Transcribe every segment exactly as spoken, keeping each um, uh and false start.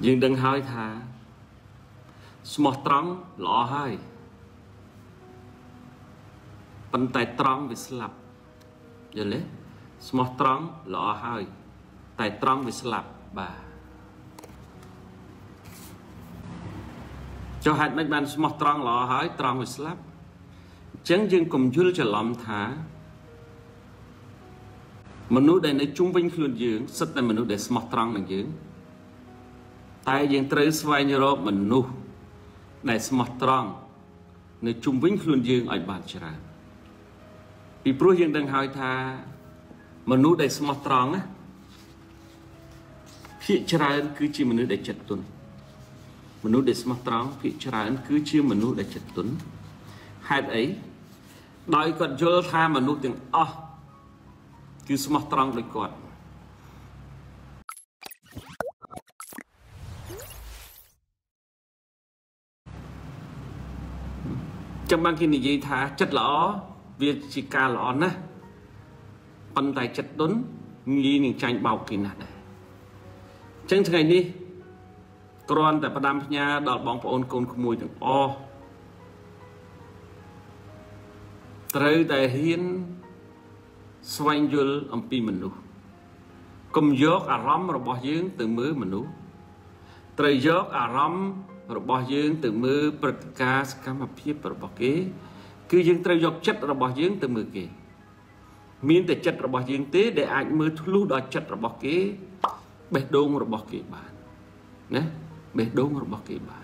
dương đừng hơi thả một trống lọ hơi bánh tay trống với slap giờ lấy một trống lọ hơi tay trống với slap bà cho hạt mấy bạn một trống lọ hơi trống với slap chẳng dương cùng dư cho lòng thả mình nuôi đây này trung vinh luôn dưỡng sức này mình nuôi để smart trăng mình dưỡng tại dưỡng trời xoay như đó mình nuôi để smart trăng nơi trung vinh luôn dưỡng ở bàn chả vì pro dưỡng đang hỏi tha mình nuôi để smart trăng á phía chả anh cứ chi mình nuôi để chật tuấn mình nuôi để smart trăng phía chả anh cứ chi mình nuôi để chật tuấn hai ấy đói còn vô tha mình nuôi tiếng o cứ smart trăng lịch quạt trong ban kia này gì thà chất lõ việc chỉ ca lõ nè bàn tay chất đốn nghi những tranh bảo kỳ nạn chẳng ngày đi còn tại bà đam nha đọt bóng của ôn côn mùi từng o trời tại hiến xoay dùl âm pi mình nu cùng dốc à rắm rồi bỏ dưỡng từ mưa mình nu trời dốc à rắm rồi bỏ dưỡng từ mưa bật cá cám hấp hiếp rồi bỏ kế cứ dưỡng trời dốc chất rồi bỏ dưỡng từ mưa kì miên từ chất rồi bỏ dưỡng té để ảnh mưa thulu đòi chất rồi bỏ kế bể đông rồi bỏ kế bàn nè bể đông rồi bỏ kế bàn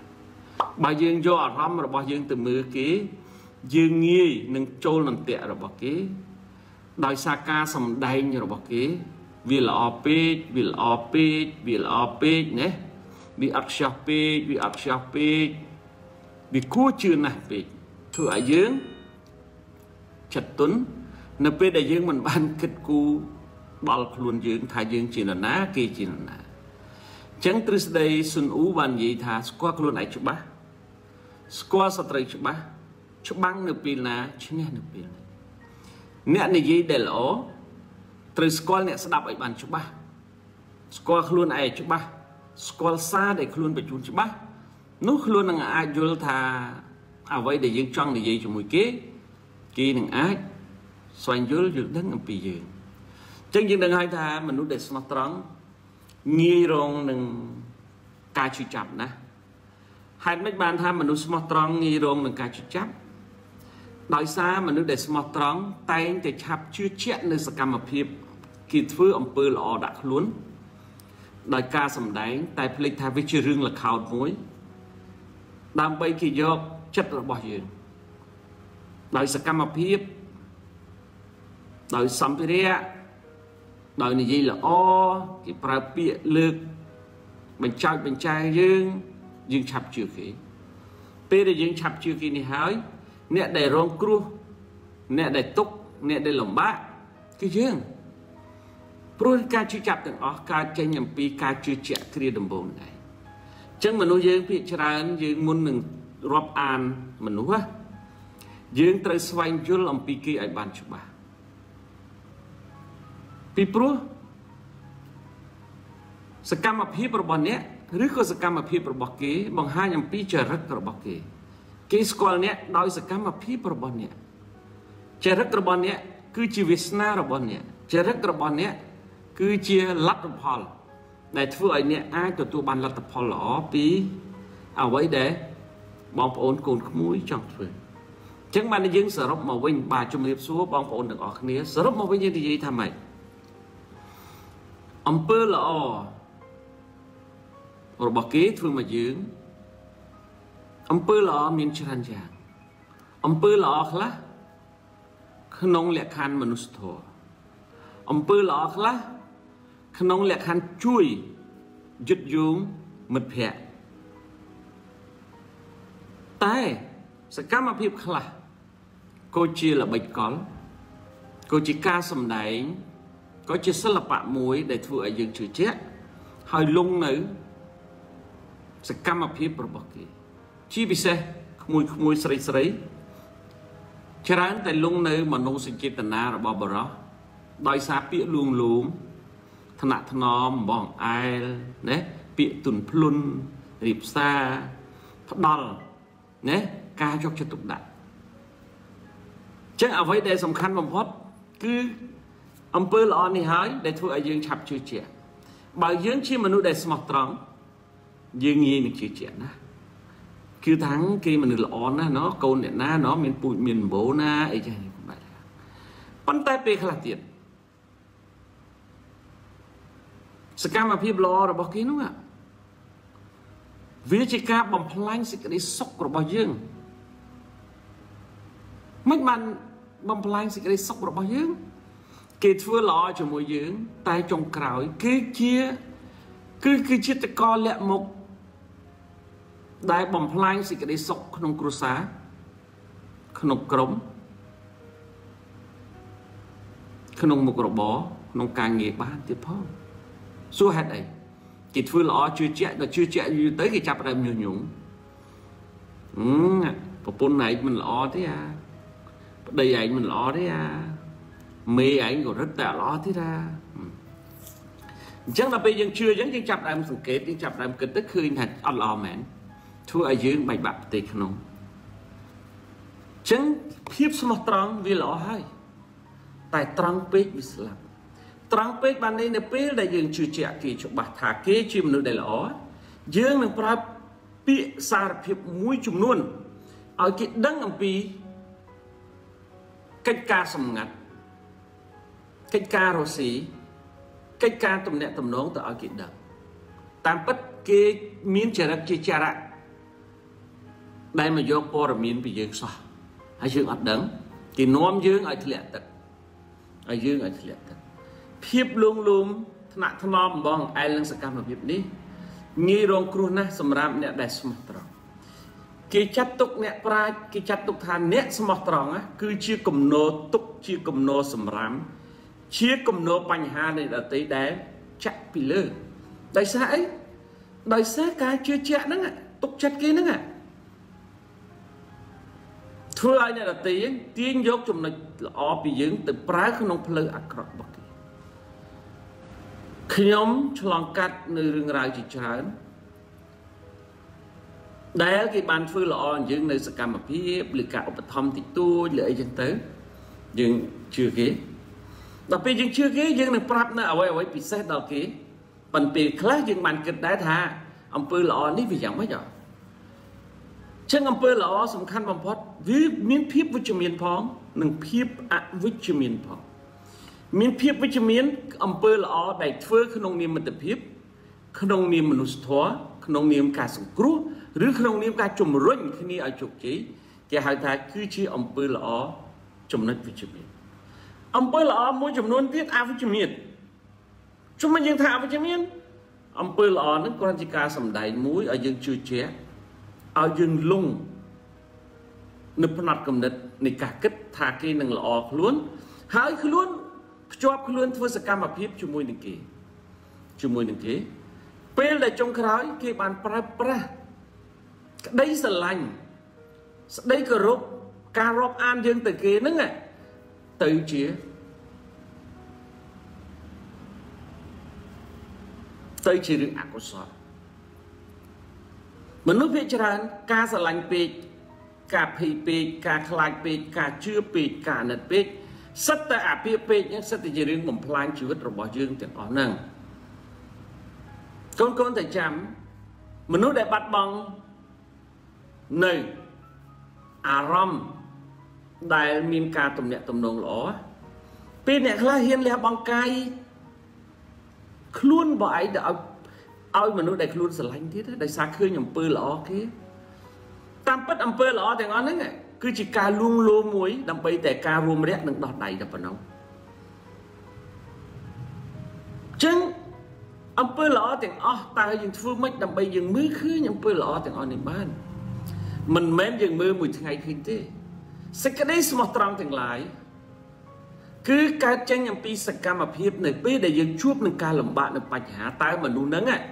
bà dưỡng do à rắm rồi bỏ dưỡng từ mưa kế dương nghi nâng trôi làm tẹt rồi bỏ kế đòi xa ca xong đầy như bọc kế vì là ọp bếch, vì là ọp bếch, vì là ọp bếch nhé vì ạc xa bếch, vì ạc xa bếch vì cua chưa nạc bếch thử ở dưỡng chật tuấn nè bếch đại dưỡng mình ban kết cú bọc luôn dưỡng thả dưỡng chỉ là ná kì chỉ là ná chẳng trích đây xuân ú bàn gì thả squat luôn lại chút bá squat xa trời chút bá chút băng nửa pin là chứ nghe nửa pin là nè này gì để lỗ, từ school nè sẽ đạp ấy bàn chụp ba, school luôn ai chụp ba, school xa để luôn bị chụp chụp ba, nút luôn là ai vô thà, à vậy để riêng trăng để gì cho mùi kế, kia đừng ai, xoay vô được đến làm pì gì, chân riêng đừng hai thà mình nút để smart trắng, nghi rong đừng cài chụp chập nè, hai mấy bàn thà mình nút smart trắng nghi rong đừng cài chụp chập. Nói xa mà nếu để smart trắng tay anh thì chạp chưa chết nơi sạc cầm hợp hiệp khi thưa ông bơ lọ đã luôn đòi ca sầm đánh tay plek thay với chư rương là khảo mối đàm bây khi dọc chất là bỏ dưỡng đòi sạc cầm hợp hiệp đòi xăm phía rẽ đòi này gì là o cái bà bịa lực bánh chai bánh chai dương dương chạp chưa khí bê là dương chạp chưa khí này hỏi nè để rong cru nè để túc nè để lồng bát cái gì luôn ca chưa chặt từng ó ca chơi nhầm pi ca chưa chẹt kia đồng bộ này chẳng mình nói riêng bị tràn riêng muốn mình rob an mình nói á riêng tới xoay vô lòng pi kia ai bàn chụp bà pi pro sự cam mà pi pro bọn nè rứa có sự cam mà pi pro bọc kia bằng hai nhầm pi chờ rất pro bọc kia cái school này đòi sự cam mà phi pro bọn này, chơi rất pro bọn này, cứ chơi visna pro bọn này, chơi rất pro bọn này, cứ chơi lật pol, này thưa anh này ai tụi tụi bạn lật pol lỏ pí, à vậy để, bóng ổn cồn mũi chẳng phải, chẳng bạn những sở rốc mà vinh bà chung hiệp số bóng ổn được ở kia, sở rốc mà vinh như thế gì tham mày, ông pơ lỏ, rồi bọc kế thưa mà dưỡng. Ông pơ lọ miền tràn giang, ông pơ lọ khla, khăn ông lẹ khăn mình thua, ông pơ lọ khla, khăn ông lẹ khăn chui, giật dùng mệt phẹ, tai, sự cam mà phim khla, cô chia là bạch con, cô chỉ ca sầm đáy, có chia sẻ là bạ muối để thua ở dương chữ chết, hơi lung nữ, sự cam mà phim bờ bờ kia. Chỉ vì sao mùi mùi sấy sấy, chả ăn tại lông nơi mà nông sinh chế tận na rồi bỏ bỏ đó, đói xa bịa luồng luồng, thằng nọ thằng nọ bỏng ai đấy, bị tùn plun rịp xa đòn nè ca cho cho tục đại chắc ở với đây sòng khăn bằng hót cứ ông bơi lò này hái để thôi ở dương chập chưa chè bảo dương chi mà nuôi để smart trắng dương nghi mình chưa chè na cứ thắng kia mà nuôi lò na nó câu nè na nó miền bụi miền bố na ấy chơi cũng vậy con tay pe khá tiền scam mà phi lò rồi bảo kia đúng không ạ vì chỉ ca bằng plan sẽ cái sốc của bảo dương mấy bạn bằng plan sẽ cái sốc của bảo dương kể thưa lo cho môi dưỡng tay trong cào cứ chia cứ cứ chia tay co lẹ một đại bầm phai xịt cái sọc không cua xá không cống không một cột bó không càng nghề bán tiếp phong xua hết đấy kể thưa lo chưa chạy là chưa chạy tới cái chập là nhiều nhũng và bốn này mình lo thế à đây ấy mình lo thế à mê ảnh của rất là lo thế ra chắc là bây giờ chưa dẫn chương chập em sừng kết chương chập em kết tức khi thật ăn lo mẹn thua ở dưới bạch bạc tịch không chứng khiếp số trăng vì lo hay tại trăng pet bị sập trăng pet ban đây là pet là dương chưa trẻ kỳ chụp bạc thả kế chim nữa để lo dương mình phải bị sạt khiếp mũi chùm luôn ở cái đấng âm pi cách ca sầm ngặt cách ca rồi xí cách ca tầm nẹt tầm nón từ ở kiện đập tam bất kê miếng chè đập chè chè lại đây mà do po rồi miếng bị dương xoa hay dương ắt đắng thì nóm dương ở thịt tật ở dương ở thịt tật phép luôn luôn nặng thằng nóm bằng ai lăng sạc cam làm việc đi nghi rong kru na sầm ram nẹt đại sầm tròn kê chặt tục nẹt prai kê chặt tục than nẹt sầm tròn á cứ chia cầm nô tục chia cầm nô sầm ram chia cùng nô bánh hà này là tới đá chạy bị lơ đại xã ấy đại xã cái chưa chạy nữa ạ tục chất kia nữa ạ thưa ai này là tiếng tiếng dốc chùm này là ó bị dưỡng từ prá không nông lơ ạc rọc bọc khi nhóm cho lòng cắt nơi rừng rào chỉ trái đá cái bàn phư là ó dưỡng nơi sẽ cảm ập hiếp lực cạo bật thông thì tôi lợi dân tới nhưng chưa kế đặc biệt những chưa kế những này prap nữa ở đây bị xét đầu kế phần tiền khác những màn kịch đá thà ông pư lọ ní vì chẳng mấy giờ trên ông pư lọ sầm khăn bầm phật với miếng phép vitamin phong nâng phép à vitamin phong miếng phép vitamin ông pư lọ đại phơi khăn ông niêm mình tập phép khăn ông niêm mình thua khăn ông niêm cả sùng cú rứa khăn ông niêm cả chùm run khi ní ở chục chế cái hai thái cứ chỉ ông pư lọ chùm nát vitamin ông bơi lò mỗi chấm nôn tiết áo với chấm miên chúng mình dừng thả với chấm miên ông bơi lò nước con chỉ cá sầm đầy muối ở dương chưa ché ở dương lung nấp nát cầm nứt nị cả kết thả kia nằng lò luôn hái cứ luôn cho ấp luôn thôi sẽ cam mà phép chum môi nị kì chum môi nị kì pel để trong khói kia bàn pra pra đây sờ lành đây cờ rốt cà rốt an dương từ kia nữa này tự chia tự chia được ác của sọ mình nói về chuyện cá sả lạnh bì cá pì bì cá khai bì cá chua bì cá nật bì sắt ta áp bì bì nhé sắt thì chỉ riêng một plan chịu vứt rồi bỏ riêng tiền ở nương con con thầy chăm mình nói để bắt bóng này à rom đại miền ca tụm nè tụm nông lỏ, bên nè là hiền là bằng cây, luôn bãi đã, ao mà nó đại luôn sờ lạnh thế đó, đại xa khơi nhầm pơ lỏ kia, tam bất âm pơ lỏ thì ngon đấy nghe, cứ chỉ ca luôn lô muối, đâm bayแต่ca rùm rét đừng đọt đầy đập vào nông, trứng âm pơ lỏ thì ó, ta dùng phương mít đâm bay dùng mướn khơi nhầm pơ lỏ thì ngon này ban, mình mém dùng mưa mùi ngày khi thế. Sẽ cái đấy một trăng từng lại cứ cá chanh nhầm pi sạc cam mập hiệp này pi để dừng chuột nâng ca làm bạn được bạch hạ tay mà nuôi nấng này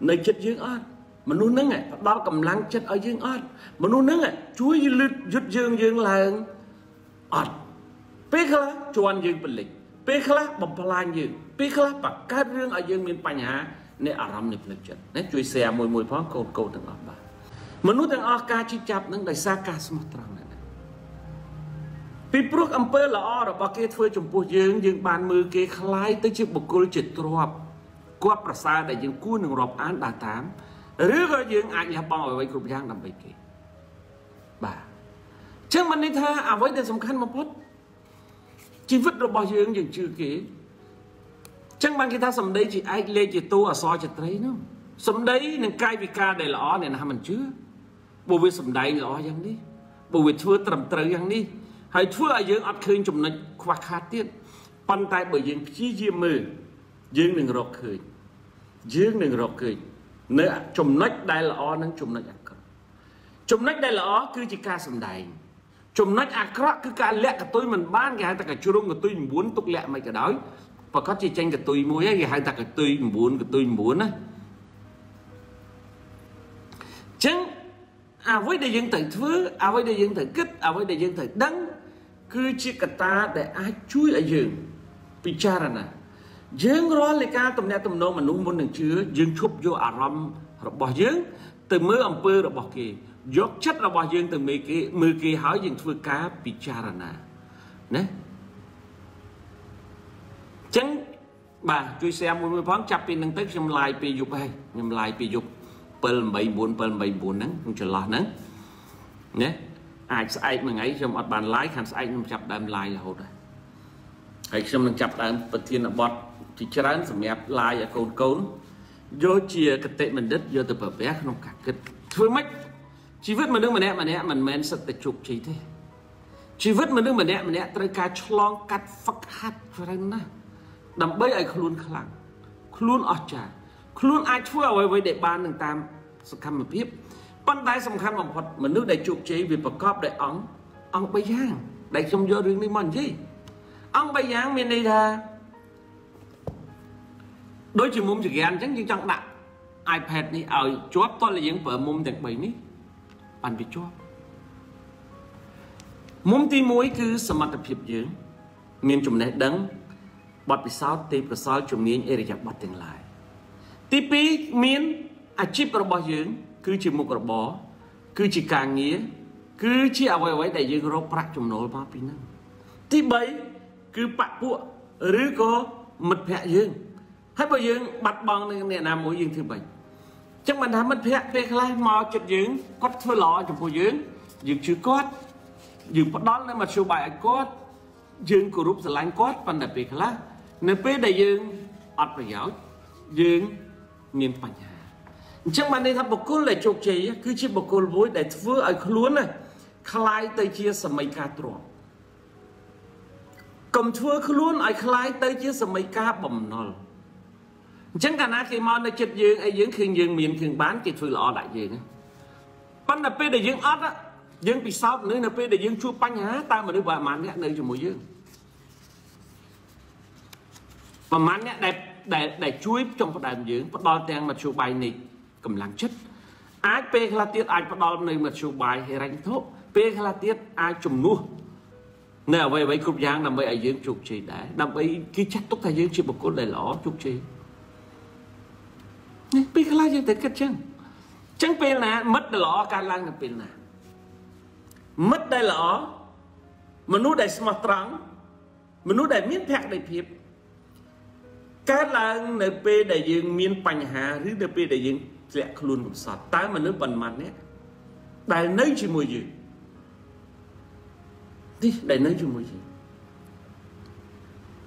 nơi chất dương ớt mà nuôi nấng này đau cầm lăng chất ở dương ớt mà nuôi nấng này chuối lướt rút dương dương là ớt pi khá cho anh dương bình lịch pi khá bầm pha lan dương pi khá bạc cá dương ở dương miền bạch hạ Nên ả râm nịp lực chất. Nên chui xe mùi mùi phong cầu cầu từng ọc bà. Mà nút từng ọc ca chích chạp nâng đại xa ca sông trăng này. Vì bước âm bê là ọc bà kia thươi chùm bố dương. Dương bàn mưu kia khlai tới chiếc bố côn chít trộp. Qua bà xa đại dương cua nâng rộp án đà tám. Rứa gó dương ảnh là bò ở vây cụp giang đầm bầy kia. Bà. Chẳng mình đi thơ ả với tên sông khăn mà bốt. Chỉ vứt rồi bao dương dương chư kế. Chẳng bằng khi ta sầm đấy chỉ ai lê chỉ tu ở so chật đấy nữa. Sầm đấy nên cai vì ca đây là ó này là mình chưa. Bố với sầm đấy là ó dân đi. Bố với thưa trầm trời dân đi. Hãy thưa ở dương ấp khơi chùm này khoác khát tiết. Bắn tay bởi dương chi diêm mơ. Dương đừng rọc khơi. Dương đừng rọc khơi. Nếu chùm nách đây là ó nâng chùm nách ạc cơ. Chùm nách đây là ó cứ chỉ ca sầm đấy. Chùm nách ạc cơ cứ ca lẹ cả tôi mình bán cái hai ta cả chú rung của tôi mình muốn tục lẹ mày cả đói. Và có chỉ tranh cái tôi mua ấy, hai ta cái tôi muốn, cái tôi muốn á. Chứ, à với đại dân thời thứ, à với đại dân thời kích, à với đại dân thời đắng, cứ chỉ cả ta để ai chui lại dường, bị cha ra nè. Dường rồi lại cả tầm này tầm nọ mà nuông muốn được chưa, dường chụp vô à râm, rồi bỏ dường, từ mưa âm pơ rồi bỏ kì, dốc chất rồi bỏ dường từ mười kì, mười kì hỏi dường thưa cá bị cha ra nè, nè. Chẳng bà chui xe mùi mùi phóng chạp bình nâng tức nhằm lại bì dục hay nhằm lại bì dục bờ bảy bốn bờ bảy bốn nâng không chờ lọt nâng nhé ai sẽ ai mà ngay trong ọt bàn lái khăn sẽ ai nhằm chạp đàm lại là hột rồi hãy xong nâng chạp đàm bật thiên là bọt thì chả đáng sẽ mẹp lại ở cồn cồn vô chìa cái tệ mình đứt vô từ bờ bé không cả kịch thôi mách chỉ vứt mà nước mà nẹ mà nẹ mình mến sật tịch chụp chỉ thế chỉ vứt mà nước mà nẹ mà nẹ tới ca chlong cắt phắc hát ra đầm bấy ai khôn khăng, khôn ở trà, khôn ai thua ở với đại ban đường tam sầm khăn một tiếp, ban tai sầm khăn một phật mà nước đại chụp chế vì bậc cọp đại ống, ống bay giang, đại trong gió riêng đi mòn gì, ống bay giang miền đây là, đối chỉ mồm chỉ gan chẳng chỉ chẳng đặt, iPad này ở chóp to là những vợ mồm đẹp bảy ní, bàn bị chóp, mồm ti mũi cứ sầm mặt đẹp dưỡng, miền chùm này đắng. Bọt bị sao tìm cơ sao chùm nghiêng ế rạch bọt tình lại. Tiếp bí miễn à chip rồi bỏ dưỡng. Cứ chỉ mục rồi bỏ. Cứ chỉ càng nghĩa. Cứ chỉ à vầy vầy đại dưỡng rồi bạc chùm nổi bỏ bình năng. Tiếp bấy cứ bạc bụa. Rứ có mật phẹ dưỡng. Hãy bỏ dưỡng bắt bóng nên nè nà mối dưỡng thư bệnh. Chẳng bằng thả mật phẹ phê khá lai mò chật dưỡng. Cót phơi lọ chùm phô dưỡng. Dưỡng chứa cót. Dưỡng bắt đón lên mặt sưu bài ảnh cót. Dưỡng cổ rúp giả lánh cót bằng đạp phê khá. Nếu bây giờ dương ọt và giáo dương miền bạch hà chẳng bạn đi thăm bậc cô lại chụp chế cứ chỉ bậc cô với để vừa ở luôn này khai tới chia sầm mấy ca trộn cầm vừa luôn ở khai tới chia sầm mấy ca bầm nồi chẳng cả na khi mòn để chụp dương ai dương khương dương miền khương bán chỉ vừa lọ đại dương ban là bây giờ dương ọt á dương bị sao nữa là bây giờ dương chua bạch hà ta mà đi vào màn này nơi chụp mùi dương mà mắn đẹp để để chui trong phần đàm dưỡng bắt đo tiền mặt sưu bài này cầm láng chất ai pe là tiết ai bắt đo này mặt sưu bài hay rảnh thốt pe là tiết ai chùm nua nè vậy vậy cục giang nằm vậy ở dưỡng chụp chi đã nằm vậy kia chắc tốt thay dưỡng chỉ một cốt đầy lỏ chụp chi nè pe là gì tới kết chân chân pe là mất đầy lỏ can lang là pe là mất đầy lỏ mà nuốt đầy smart trắng mà nuốt đầy miếng thẹt đầy phèp các làng nơi pe đại dương miền bành hà rứ nơi pe đại dương lẹ khôn cũng sạt tá mà nước bẩn mặt nè đại nơi chỉ mùi gì đi đại nơi chỉ mùi gì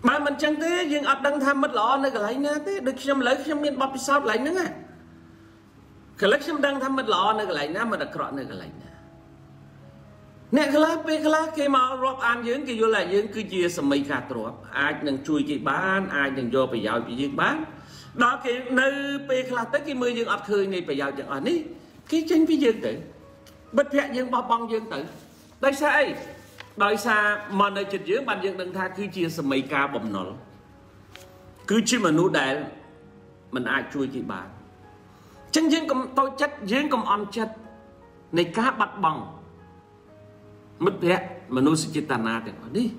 mà mình chẳng thế dương ấp đang tham mất lọ nơi cái lấy nè thế được xem lấy xem miền bắc sao lấy nữa à cái lấy xem đang tham mất lọ nơi cái lấy nè mà đặt cọ nơi cái lấy nè nè cái lá pe cái lá cây màu rộp an dưỡng cái vô là dưỡng cứ chia sầm mấy cả tổ ai đang chui cái bán ai đang vô phải giàu phải dưỡng bán đó cái nơi pe cái lá tới cái mười dưỡng ấp khơi này phải giàu chẳng ở ní cái chân phải dưỡng tử bật vẽ dưỡng bao bong dưỡng tử đây sao ấy đời xa mà nơi chật dưỡng bàn dưỡng đừng tha cứ chia sầm mấy cả bầm nổ cứ chỉ mà nụ đẻ mình ai chui cái bán chân dưỡng cầm tôi chất dưỡng cầm on chất này cá bật bong mất vẽ mà nuôi sinh ta na thì đi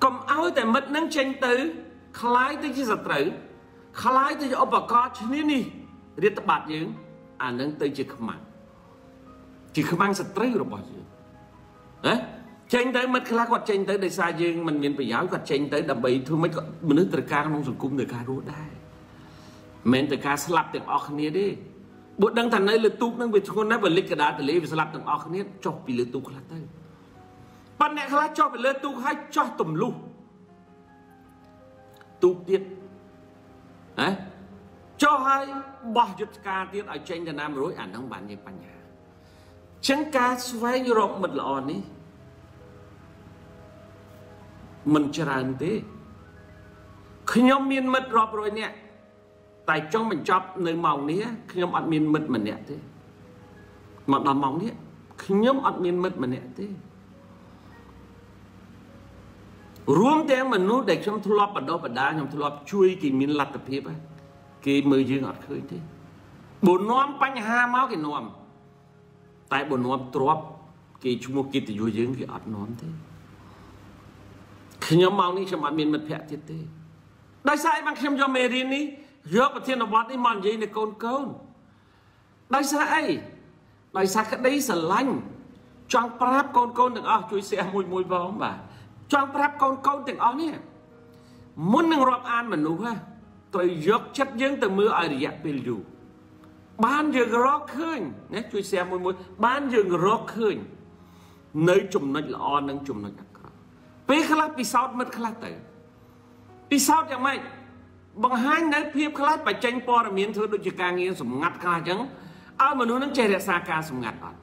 cầm áo thì mất năng tranh tử khai tới chi sát tử Khalai tới cho bà có chứ ní Riết tập bạc dưỡng À nâng tới chứ khám mạng Chứ khám mạng sẽ trây rồi bỏ dưỡng Chênh tới mất khá quạt chênh tới Để xa dưỡng mình miễn phải giáo quạt chênh tới Đầm bấy thương mấy quạt Mình nước từ ca không dùng cung từ ca rốt đai Mình từ ca sẽ lặp tiếng ọ khăn nha đi Bộ đăng thẳng này lửa túc nâng Vì thôn này vừa lịch cả đá từ lễ Vì sẽ lặp tiếng ọ khăn nha Chọc vì lửa túc khá tới Bạn này khá cho phải lỡ tu hay cho tùm lù Tu tiết Đấy Cho hay bỏ dứt ca tiết ở trên đàn nam rối ảnh ông bạn như bà nhà Chẳng ca xoay như rộng mật lọ ní Mình chả anh tế Khi nhóm miên mật rộp rồi nè Tại trong mình chọc nơi màu ní Khi nhóm ảnh miên mật mình nè tế Mà đòm màu ní Khi nhóm ảnh miên mật mình nè tế Rúm tên mình nút để chúng thu lọp ở đâu và đá Chúng thu lọp chui kì mình lật tập hiếp Kì mơ dương ọt khơi thế Bộ nóm bánh ha máu kì nóm Tại bộ nóm trọp Kì chung mô kì tự dùi dương kì ọt nóm thế Khi nhóm máu ní chẳng bạc mình mất phẹt thiết thế Đại sai bằng xem cho mê riêng ní Dược và thiên hợp bọt ní mòn dây này con con Đại sai Đại sai khá đấy sẽ lành Chọn prap con con được ọ Chui xe mùi mùi vào không bà Chọn pháp con con tình ơn nha Muốn nâng rộp an mà nụ ha Tôi dược chất dưỡng từ mưa ở dạp bì dù Bán dưỡng rộp khuyên Nế chui xe môi môi Bán dưỡng rộp khuyên Nơi chùm nạch là ơn nâng chùm nạch là Pê khá lát bì sót mất khá lát tử Bì sót chẳng mạch Bằng hai nơi phép khá lát bà chanh bò ra miễn thư đôi chì ca nghe sùm ngắt khá chẳng Ơ mà nụ nâng chè rẻ xa ca sùm ngắt ơn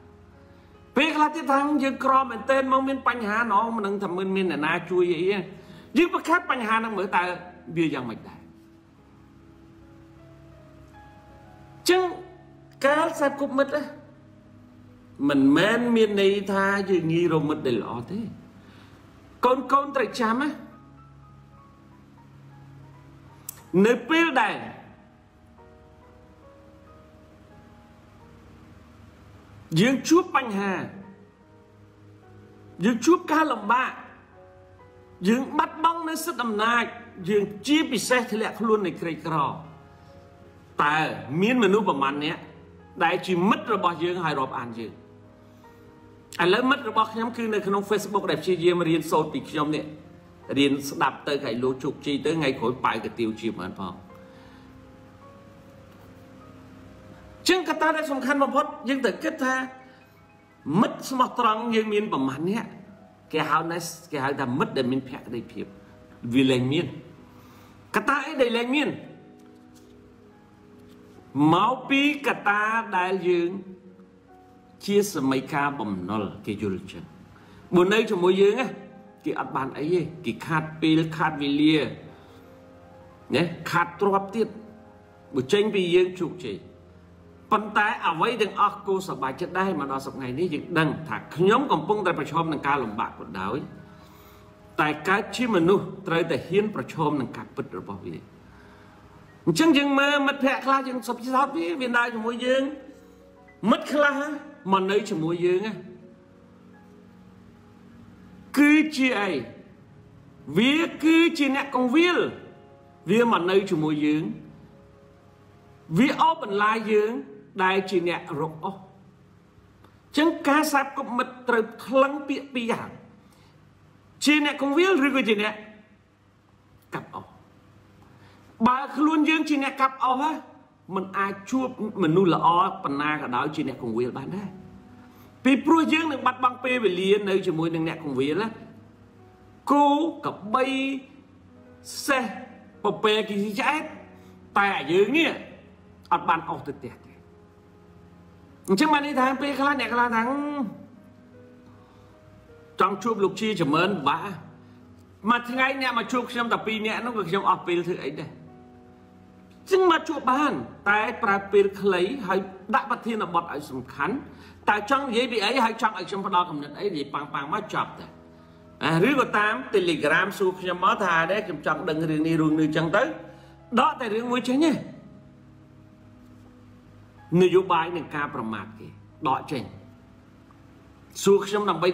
Vì là thế thằng dương cổ mình tên mong mình bánh hà nó mà nâng thầm mình mình là na chui vậy Dương bất khát bánh hà nâng mở ta bia dàng mạch đại Chứ cá sạp cục mít á Mình mến miền này tha chứ nghi rồi mít để lọ thế Con con trạch chám á Nơi bìa đài Dương chuốc bánh hà Dương chuốc cá lòng bạc Dương bắt bóng nơi sức đầm nạc Dương chia bị xe thì lại luôn này kì kò Tại miễn mà nụ bằng mạnh nhé Đại chỉ mất rồi bỏ dương hay rộp ăn dương Anh lấy mất rồi bỏ nhóm cư nơi khăn ông Facebook đẹp chi dương mà riêng sốt bị nhóm nè Riêng đạp tới cái lô trục chi tới ngay khối bài cái tiêu chi mà anh phong Chúng ta đã xong khăn một phút, nhưng ta kết thúc Mất một trọng nhưng mình bằng mạnh nhé Cái hào này, cái hào ta mất để mình phép đầy phép Vì lệnh miên Cả ta ấy đầy lệnh miên Máu bí cả ta đại dương Chia sẻ mấy ca bằng nol Cái dù lực chân Bốn nơi cho mỗi dương á Cái áp bàn ấy, cái khát bí, khát vì lìa Khát trọp tiết Bộ tranh vì dương trục chảy Phần tay ở với đừng ốc cô sở bài chất đây mà đó sọc ngày này dựng đừng Thả nhóm còn bông tay bà chôm nâng ca lòng bạc của đá ấy Tại cái chim mà nụ trời ta hiên bà chôm nâng ca bứt rồi bỏ về Chẳng dừng mơ mất phẹt là dừng sọc chí sọt với viên đai cho môi dương Mất khá là mà nơi cho môi dương Cứ chi ấy Vì cứ chi nẹ con viên Vì mà nơi cho môi dương Vì ốc bằng lai dương Đại chỉ nẹ rộng ốc Chẳng cá sạp có mật trời lắng bịa bì hẳn Chỉ nẹ không biết rồi chỉ nẹ Cặp ốc Bà luôn dương chỉ nẹ cặp ốc á Mình ai chua Mình nu là ốc bằng na cả đó chỉ nẹ không biết bán đấy Vì prua dương nâng bắt băng bê về liền Nơi chỉ môi nâng nẹ không biết là Cô cặp bay Xe Bà bê kì gì chá hết Tại dương nghe Ở bàn ổ tự tiệt Chẳng bàn đi tháng Pê khá là nè khá là tháng Trong chụp lục chi chẳng mơn bá Mà thằng ấy nè mà chụp xem tập bì nè Nó cực xem ổ pê thử ấy đây Chẳng mà chụp bàn Tại bà pê lấy Hãy đặt bà thiên là bọt ấy xung khắn Tại trong dễ bị ấy Hãy chọn ấy xung phát đo cầm nhận ấy Thì bằng bằng mà chọp Rưu của tám Telegram xung xem mó thà đấy Chẳng chọn đừng rừng đi rừng đi chẳng tới Đó tại rừng mùi chánh nhé Người dụ bái nâng ca bà mạc kì Đó chênh Xua khi chấm nằm bây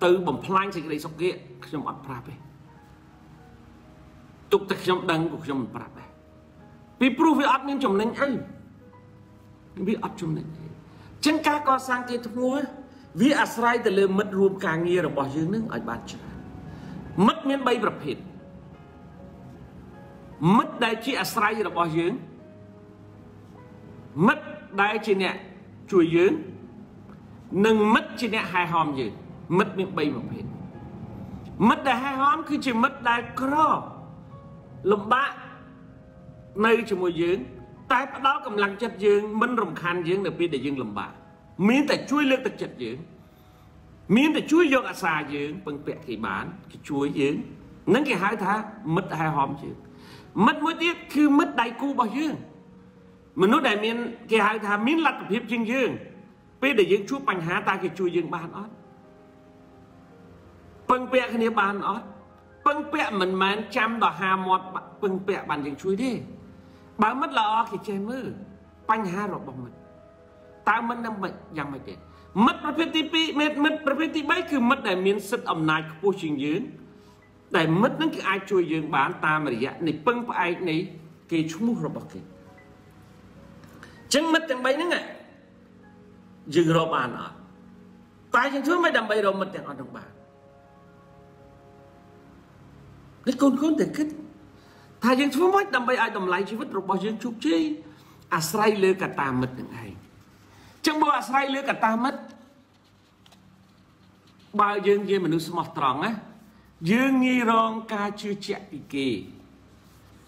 tư bầm plank Sẽ cái đấy sọc kia Khi chấm bắt bà bè Tục tạc chấm đăng của chấm bà bè vì proof vì ắt miên chấm nén ấy vì ắt chấm nén chân cá co sang kia thung ngô vì asrai từ lên mất ruộng càng nghe rồi bỏ riêng nước ở bàn chân mất miên bay bập hết mất đại chi asrai rồi bỏ riêng mất đại chi nè chuối riêng nâng mất chi nè hai hòm gì mất miên bay bập hết mất đại hai hòm khi chỉ mất đại cro lồng bạ nơi chỉ môi dương tại đó cầm lăng chặt dương mình rồng khăn dương để biết để dương lầm bạ miếng để chui lên từ chặt dương miếng để chui vô cả xà dương bằng bẹt thì bán cái chuối dương nắng cái hai tháng mất hai hòm dương mất mỗi tiết cứ mất đại cu bao dương mình nói đại miếng cái hai tháng miếng lật hiệp trên dương biết để dương chui bằng há ta cái chui dương bán ót bằng bẹt cái này bán ót bằng bẹt mình mang trăm đỏ hà mọt bằng bẹt bàn dương chui đi bà mất là thì che mưa bánh hà rồi bằng mình ta mất năm bệnh rằng mày kể mất property mất mất property bay cứ mất đại miền sắt ẩm nai của chuyện dưới đại mất những cái ai chui dưới bán ta mà vậy này bưng phải ai này kì chúng mua rồi bạc kì chân mất tiền bay nữa này dừng rồi bàn à tại những thứ mày đầm bay rồi mất tiền ở đồng bàn cái con khốn để kết thay dương phú mất đâm bay ai đầm lại chỉ vứt rồi bao dương chụp chi asray lừa cả ta mất từng ngày chẳng bao asray lừa cả ta mất bao dương kia mình nuôi sọt tròn á dương nghi rong ca chưa chẹt thì kì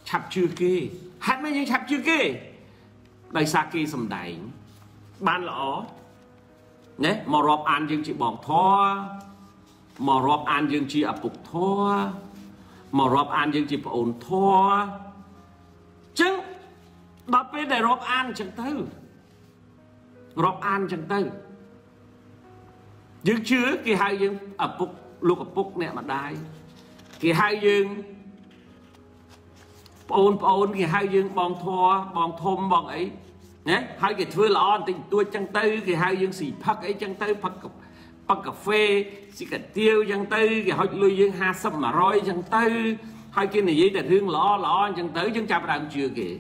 chập chưa kì hát mấy dương chập chưa kì đại sa kì sầm đại ban lọ nhé mò rọp an dương chị bỏng thoa mò rọp an dương chị ập bục thoa mà rộp ăn dương chỉ phải ổn thua chứ bà phê để rộp ăn chẳng tư rộp ăn chẳng tư dương chứa kì hai dương ở phúc lúc ở phúc nè mà đai kì hai dương ổn ổn kì hai dương bòn thua bòn thôm bòn ấy nhé hai cái thưa là on tình tôi chẳng tư kì hai dương xì phắc ấy chẳng tư phắc cục băng cà phê xịt cả tiêu dân tư cái hỏi lui dân ha sâm mà roi dân tư hai kia này giấy là thương lo lo dân tư dân cha bà đang chưa kì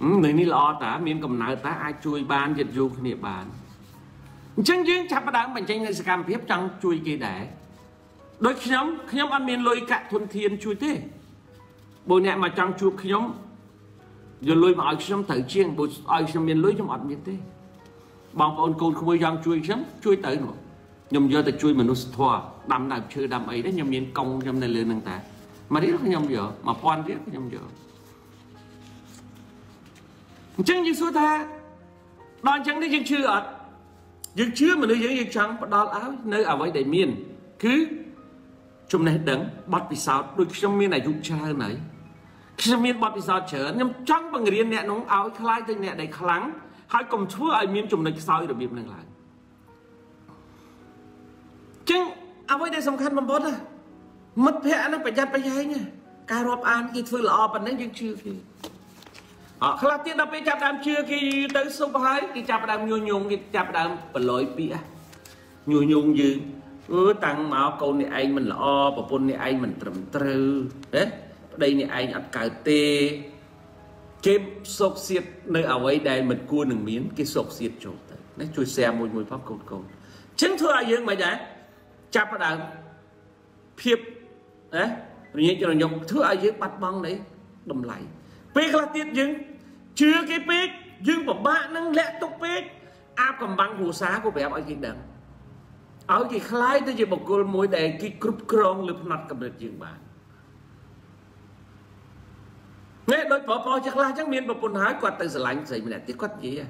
người ní lo ta miếng cầm nợ ta ai chui ban dịch vụ này bàn chân dân cha bà đang bàn tranh người scam phép trăng chui kia để đôi khi nhóm khi nhóm ăn miếng lôi cả thuần thiên chui thế bồi nhẹ mà trăng chui khi nhóm rồi lôi mà ở khi nhóm thử chiên bồi ở khi miếng lôi trong ăn miếng thế bằng con côn không bao giang chui sớm chui tới nữa nhom giờ ta chui mình nó thua đâm nào chưa đâm ấy đấy nhom miên công nhom này lên năng ta mà đấy nó nhom giờ mà quan đấy nhom giờ chẳng như số ta đòn chẳng đấy chẳng chưa ở chẳng chưa mà nơi dưới chẳng đo áo nơi ở với đại miên cứ trong này đắng bắt vì sao đôi trong miên này dụng cha này trong miên bắt vì sao chở nhom trắng bằng riêng nẹt nóng áo khai tên nẹt đầy kháng hai cùng chúa ai miên chùm này sao được biếm năng lại chăng áo ấy đây song khăn bấm bớt à mất phe nó phải chặt phải cháy nha cà rốt ăn khi phơi lò bẩn đấy nhưng chưa kì à khá tiếc đập chặt đam chưa kì tới sông bãi kì chặt đam nhung nhung kì chặt đam bẩn lội bịa nhung nhung gì cứ tăng máu câu này anh mình lò bỏ bún này anh mình trầm trừ đấy đây này anh ăn cà tê cái sốc xiết nơi ở ấy đây mình cua nừng miếng cái sốc xiết chỗ đấy nó chui xe môi môi pháp cồn cồn chính thưa dương mày đấy chạp vào đằng phiếp đấy rồi như cho nó nhộng thưa ai dương bắt băng đấy đầm lại pek là tiết dương chưa cái pek dương của bạn năng lẽ tục pek áp cầm băng hồ xá của bé ở gì đằng ở gì khai tới gì một cô môi đầy cái group krong lướt mặt cầm được dương bạn nè đôi bỏ bỏ chắc là chắc miên bỏ bồn hái quạt từ giờ lạnh dậy mình lại tiếc quạt gì à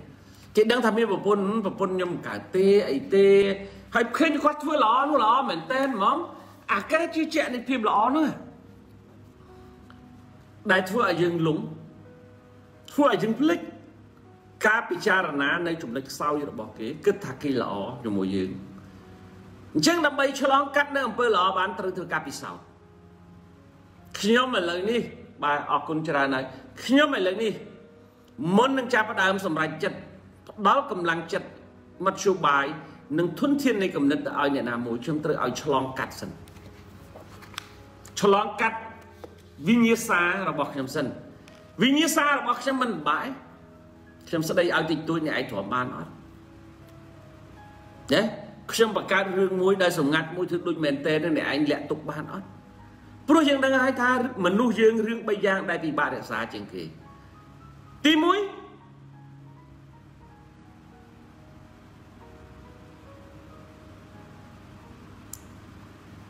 chị đang tham miên bỏ bồn bỏ bồn nhom cả tê ấy tê hay khen quạt thưa ló luôn ló mình tên mắm à cái chi chuyện này phim ló nữa đại thưa ở rừng lúng thưa ở rừng plek capitarana này chúng lịch sau rồi bỏ kế cứ thà kia ló rồi mồi rừng chương năm bay cho lóng cắt nữa bơi ló bán từ từ capital khi nhom mà lời đi bà ở con trai này khi nhớ mày lấy đi muốn nâng cha bắt đầu sầm rải chật đó cầm lăng chật mặt chiều bài nâng thuần thiên này cầm nâng ở nhà nào mối chấm tới ở chlong cắt sân chlong cắt vinh như xa là bọc nhầm sân Vì như xa là bác xem mình bãi xem sau đây ai tịch tôi nhà anh thỏa ban nói đấy xem bạc ca rương môi đời sống ngặt môi thứ đôi mền tê nên để anh lẹ tục ban nói rồi chẳng đang ai tha mình nuôi dương rương bây giang đại thì bà để xa trên kia tí mũi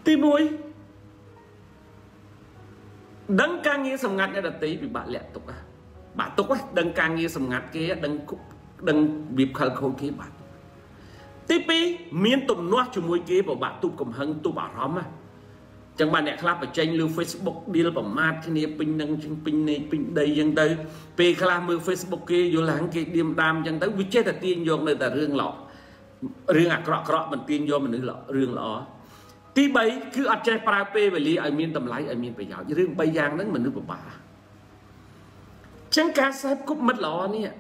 tí mũi đấng ca nghĩa sầm ngặt đã tí vì bạn lẹ tục à bạn tục á đấng ca nghĩa sầm ngặt kia đấng đấng bịp khờ khôi kia bạn tí pi miên tụm nuốt cho mũi kia bảo bạn tụm cầm hăng tụm bảo róm à chẳng bạn đẹp khắp ở trên lưu Facebook đi là bảo mát thế này pin năng trên pin này pin đầy dân tới pi khắp mưa Facebook kia vô lãng kia điềm đam dân tới vì chết là tiên vô người ta riêng lọ riêng à cọ cọ mình tiên vô mình nữ lọ riêng lọ tí bay cứ ở trên parape về lý ở miền tầm lái ở miền bây giờ riêng bây giờ nó mình được một bà chẳng cá sáp cúp mất lọ nè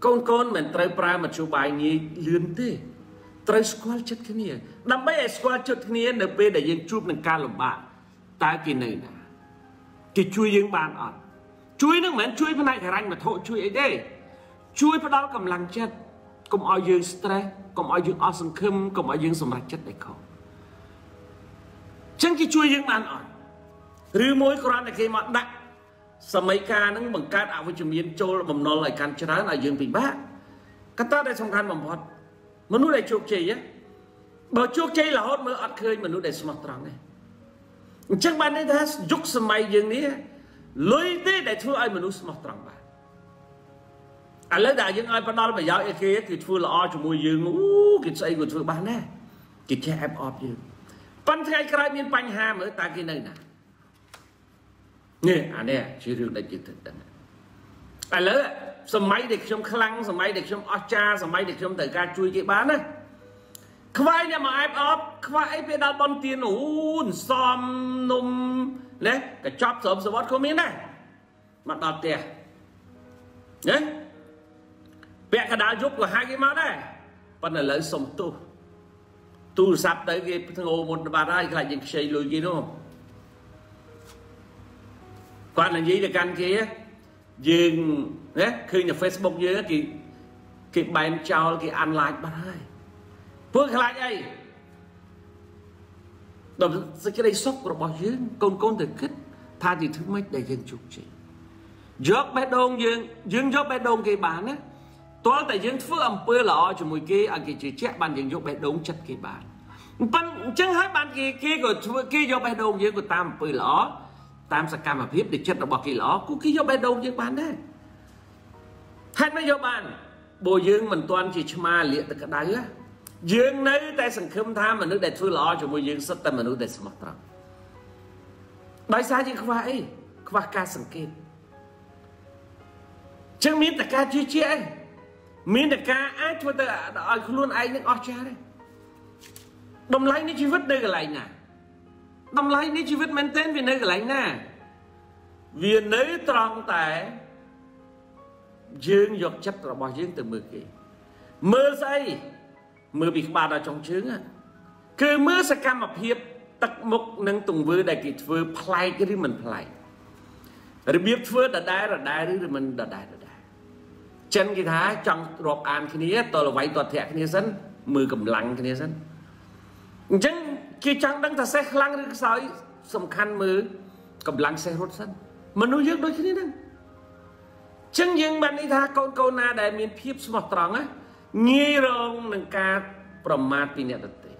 con con mình trai pra mà chụp bài nghe lươn thế trai squat chất cái này nằm bay squat chất cái này nè p để riêng chụp nâng cao làm bạn ta kỳ này nè thì chui riêng bàn ọt chui nó mình chui bên này thằng anh mà thổi chui ấy đây chui vào đó cầm lăng chất cầm ao dương stress cầm ao dương awesome khum cầm ao dương sầm rạch chất này không chẳng cái chui riêng bàn ọt rư mối con này kia mà đặt sầm mấy ca nó bằng cát ảo với chùm yên châu bầm non lại can chả là dương bình bát cát ta đây xong can bầm bọt mà nuôi để chuộc chê á bảo chuộc chê là hốt mới ăn khơi mà nuôi để smart trăng này chắc bạn ấy đã dục sầm mấy dương ní lối thế để thua ai mà nuôi smart trăng bạn à lấy đại dương ai bắt đầu bây giờ cái kia thì thua là o chùm môi dương u cái say của thua bạn nè cái che em ọp dương pan thay cái miền pan hà mới ta cái này nè nè anh nè chỉ riêng đại diện thực đơn à lỡ sầm máy để trong khăn sầm máy để trong ocha sầm máy để trong thời gian chui cái bán đấy khoai nè mà ai up khoai về đào bom tiền ủn xòm nôm đấy cái chop sớm sớm bớt không biết này mặt đào tiền đấy vẽ cái đá giúp của hai cái má đấy phần là lỡ sầm tu tu sập tới cái thằng ô một bà ra lại những xây lùi gì đúng không quan là gì là căn kia dừng đấy khi nhà Facebook dưới thì cái bài em chào cái ăn lại bạn hai bước lại đây đọc cái đây sốc rồi bỏ dưới con con từ kích tha thì thứ mấy để dân chụp chị giót bé đông dương dương giót bé đông cái bạn á toán tại dương phước âm bơ lọ cho mùi kia anh kia chỉ chép bàn dương giót bé đông chất cái bạn bạn chẳng hết bạn kia kia của kia giót bé đông dương của tam bơ lọ tam sắc cam mà hiếp để chất nó bọc kỳ lõ cũng ký vô bé đông dương bán đấy hết mấy vô bàn bồi dương mình toàn chỉ cho ma liệt tất cả đấy á dương nấy tay sẵn khâm tham mà nước đẹp phương lõ cho môi dương sắp tâm mà nước đẹp sẵn mặt trọc bài xa chứ không phải không phải ca sẵn kịp chẳng miễn tất cả chia chia miễn tất cả ai cho tôi ở luôn ai nước ổ cha đấy đồng lấy nó chỉ vứt đây cái này nè tâm lấy ní chỉ biết maintain vì nơi cái lạnh nè vì nơi tròn tại dương giọt chất là bao dương từ mưa kì mưa say mưa bị bà đã trong trứng á cứ mưa sẽ cam mập hiệp tắc mục nâng tùng vừa đại kịch vừa play cái đi mình play rồi biết vừa đã đai rồi đai rồi mình đã đai rồi đai chân cái thái trong rộp an cái ní tôi là vay toàn thẻ cái ní dân mưa cầm lạnh cái ní dân chân khi chẳng đang ta xe lăng được sao ấy sầm khăn mưa cầm lăng xe rốt sân mà nuôi dưỡng đôi khi đấy chẳng những bạn đi tha con câu na đại miền phiếp smart trắng á nghi rong nâng ca promat pin nhà đất tây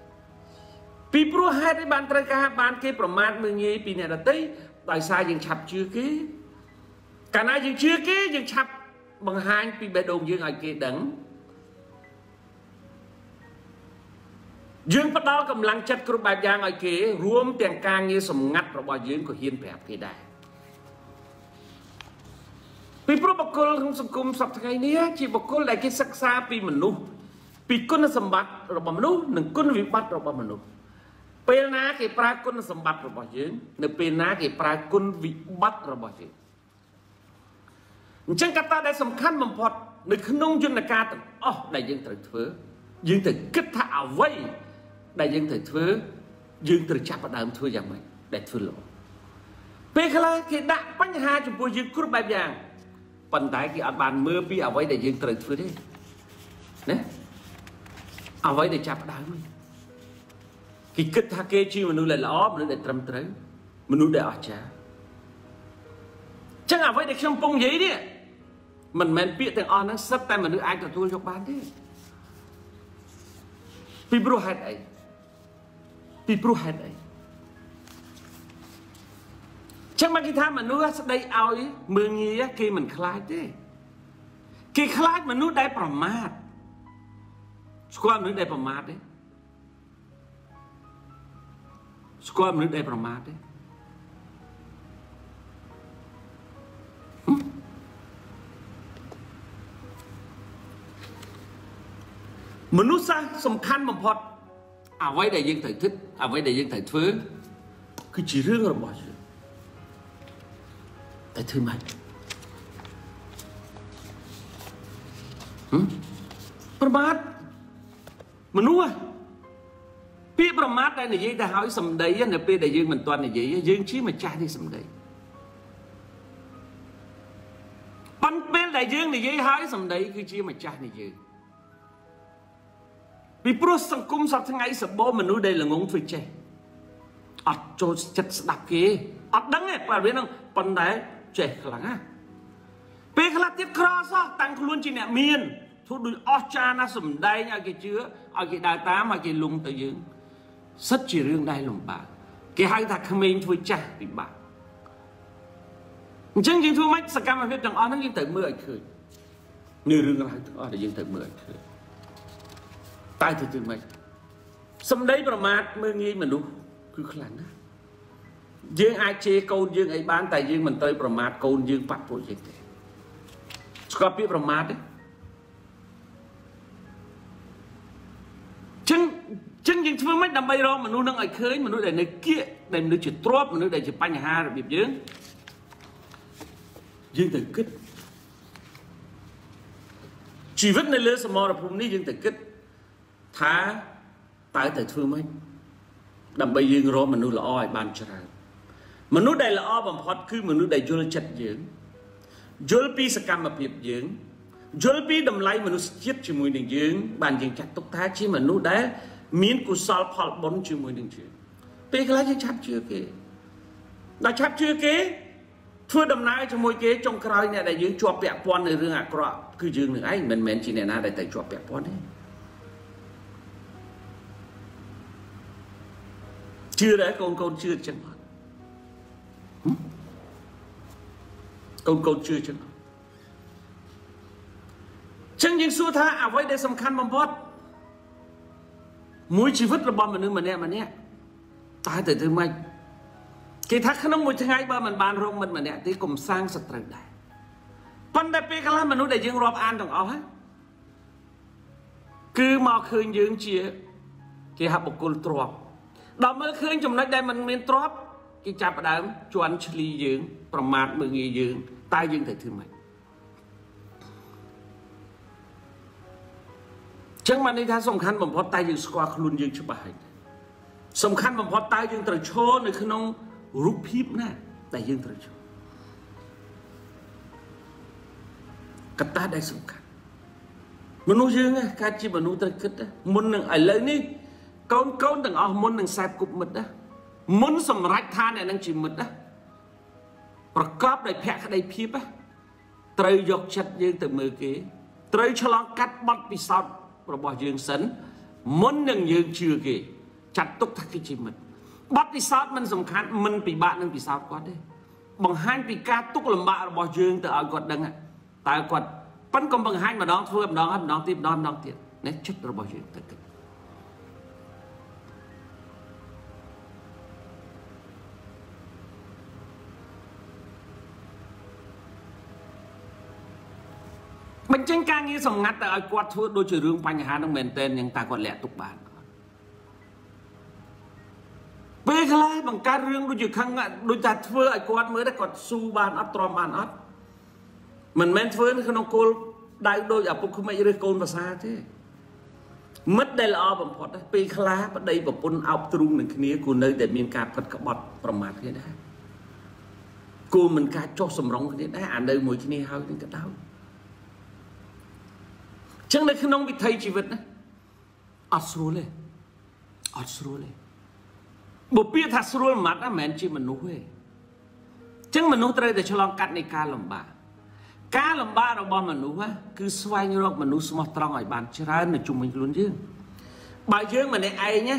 pi pro hai đấy bạn trai ca bạn kia promat mưa nghi pin nhà đất tây tại sao dừng chập chưa kí cả nay dừng chưa kí dừng chập bằng hai pin bê đông dừng ở kia đắng dương bắt đầu cầm lăng chất của bài giang ở kia ruộng tiền càng như sầm ngắt rồi bao dương của hiền đẹp kia đây vì pro bọc côn không sầm cùm sập ngày nía chỉ bọc côn lại cái sắc xa vì mình luôn vì côn nó sầm bát rồi bằng luôn đừng côn vì bắt rồi bằng luôn pê ná cái pra côn nó sầm bát rồi bao dương đừng pê ná cái pra côn vì bắt rồi bao dương chẳng cả ta đây sầm khăn mầm phật đừng nông dân là ca tận oh đại dương trời phứ dương từ kích thả vây đại dân thời thứ dương từ chạp và đàm thưa rằng mình để thưa lộ Bây giờ thì đã bánh hai chụp bùi dương cút bạp dạng. Bần tái thì ăn bàn mưa bì ở đây để dương trời phương thế. Nế. Ở đây để chạp đá mình. Khi kết thả kê chi mà nó lại là ốp, nó lại trầm trời. Mà nó lại ở chá. Chẳng ở đây để không bông giấy đi. Mình mẹn bịa thằng ơn nó sắp tay mà nó ai cả thua cho bán thế. Vì bố hẹt ấy. Vì bố hẹt ấy. Chẳng mà cái tham mà nó sẽ đầy ao ấy. Mưa nghi á kia mình khai thế. Kia khai mà nó đầy bảo mát. Squam nó đầy bảo mát đấy. Squam nó đầy bảo mát đấy. Mình nó sẽ xâm khăn một phút. À vậy đầy dân thầy thích. À vậy đầy dân thầy phương. Cứ chỉ rương rồi bỏ chứ. Tại thư mày Bất mát mình nuôi Pia bất mát đây là gì ta hỏi xâm đấy. Nếu Pia đại dương mình toàn là gì. Dương chí mà chai đi xâm đấy. Bánh Pia đại dương là gì hỏi xâm đấy. Cứ chí mà chai là gì. Vì bố sẵn cung sắp tháng ấy sắp bố mình nuôi đây là ngôn phê chê. Ất cho chất đạp kia. Ất đắng ấy bà biết không. Bánh đấy trẻ khá lắng á. Bây khá là tiết khó sao tăng luôn trên nẹ miền. Thuốc đuôi ớt cha nó xùm đây nha kìa chứa. Ở kìa đài tám mà kìa lùng tới dưỡng. Sất chỉ riêng đây lùng bà. Kìa hai thạc khá mênh thôi chả tình bà. Chẳng chính thua mách sạc cam mà phép rằng ớt nó dân tới mưa ảnh khơi. Như riêng là ớt là dân tới mưa ảnh khơi. Tại thì từ mạch. Xâm đấy bà mát mơ nghi mà đúng. Cứ khá lắng á. Dương ai chê con dương ấy bán tại dương mình tới bà mát con dương phát bộ dịch. Có biết bà mát đấy. Chân dương phương mách đâm bay rô mà nó nâng ảnh khơi. Mà nó đầy nơi kia. Đầy nơi chỉ trốt. Mà nó đầy chỉ bánh hà rồi biếp dương. Dương tự kích. Chỉ vứt nơi lứa xa mò là phùm ní dương tự kích. Thá tại thầy thương mấy. Đầm bây dương rồi mà nó là oi bàn trở ra. Mà nó đây là oi bằng hót cư mà nó đây dô là chật dưỡng. Dô là bí sẽ cam mà phiệp dưỡng. Dô là bí đầm lấy mà nó sẽ chết chứa mùi đường dưỡng. Bàn dưỡng chặt tốc thái chứ mà nó đây. Miễn của sao phọt bốn chứa mùi đường dưỡng. Bây giờ là chứ chạp chưa kìa. Đã chạp chưa kìa. Thưa đầm nai cho môi kìa. Trong khói này đây dưỡng chua bẹp bọn này rương ạ cọ. Cứ dưỡng này anh mình mến chỉ này đây thầy chua bẹp bọn ấy. Chưa đấy con con chưa chẳng hạn. Hmm? Con con chưa chẳng hạn. Chẳng những xua tha à với đây xâm khăn bóng bót. Mũi chỉ vứt là bom mà nương mà nè mà nè. Tại từ thương mạch. Cái thác khăn ông mùi tháng ngày ba mình bàn rộng mình mà nè. Tí cùng sang sạch trời đại. Bánh đại bê khá là mà nó để dương rộp an trong áo hết. Cứ mò khương dương chìa. Cái hạp bộ côn trộp. Đó mới khuyên chùm nói đây mình mình trọp. Cái chạp ở đó chú anh xử lý dưỡng. Bà mát mơ nghi dưỡng. Tai dưỡng thầy thương mạch. Chẳng mà này thá xong khăn bầm phó tai dưỡng sqa khá luôn dưỡng chú bà hành. Xong khăn bầm phó tai dưỡng trời chô. Nơi khá nông rút hiếp nè. Tai dưỡng trời chô. Cắt ta đây xong khăn. Mà nô dưỡng á. Cá chi mà nô trời kết á. Môn nâng ảy lấy ní. Con con từng ở môn nâng xẹp cục mật đó. Môn xâm rách tha này nâng chỉ mật đó. Bà cóp đầy phẹt đầy phép á. Trời dọc chất dương từ mơ kế. Trời cho lón cắt bọt vì sao. Bà bỏ dương sấn. Môn nâng dương chưa kìa. Chặt tốt thật cái chỉ mật. Bọt vì sao mình xâm khán. Mình bị bạn nâng vì sao có đấy. Bằng hành vì ca tốt làm bạ. Bà bỏ dương từ ở gọt đăng ạ. Tại gọt. Vẫn còn bằng hành mà đón thôi. Mà đón hấp đón tiếp đón đón tiện. Nên chất bà bỏ dương tất cả. Mình chẳng ca nghĩ xong ngắt tại quạt thuốc đôi chữ rương bánh hà nông mềm tên nhưng ta còn lẽ tục bàn. Bây giờ lại bằng ca rương đôi chữ khăn đôi ta thuốc ở quạt mới đã còn su bàn ấp tròn bàn ấp. Mình mến thuốc nó có đại đôi ở bụng mấy rơi côn và xa thế. Mất đây là o bằng phọt đấy. Bây giờ lại bắt đây bằng bụng áo trung nâng kia của nơi để miền cạp thật cả bọt bằng mát kia đấy. Cô mình cả cho sầm rong cái đấy, anh đây mùi kia hao cái tao. Chẳng lẽ khi nông bị thay chỉ vật này, ắt sôi lên, ắt sôi lên. Bộ bia thật sôi mát á mến chỉ mình nuôi. Chẳng mình nuôi tới để cho lòng cắt này cá lồng bà, cá lồng bà đâu bao mình nuôi á, cứ xoay như lóc mình nuôi smart trong ngoài bàn chơi ra là chúng mình luôn chứ. Bài dương mình này ai nhé,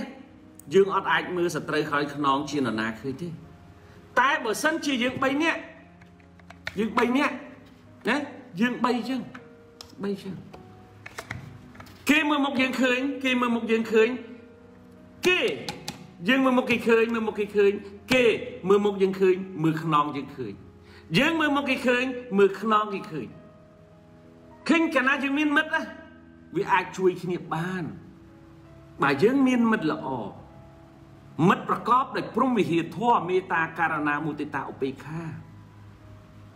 dương ắt ai mưa sạt trời khơi nón chỉ là nà khơi thế. Tại bởi sân chỉ dương bay nhé, dương bay nhé, đấy dương bay chứ, bay chứ. Khi mưa một dương khơi, khi mưa một dương khơi, khi dương mưa một cái khơi, mưa một cái khơi, khi mưa một dương khơi, mưa non dương khơi, dương mưa một cái khơi, mưa non cái khơi. Khi cả na dương miên mất á, vì ai chui khi nghiệp ban, bà dương miên mất là ồ. Mất bà cóp để prung vì hiệp thua mê ta karana mù tê ta ổ bê kha.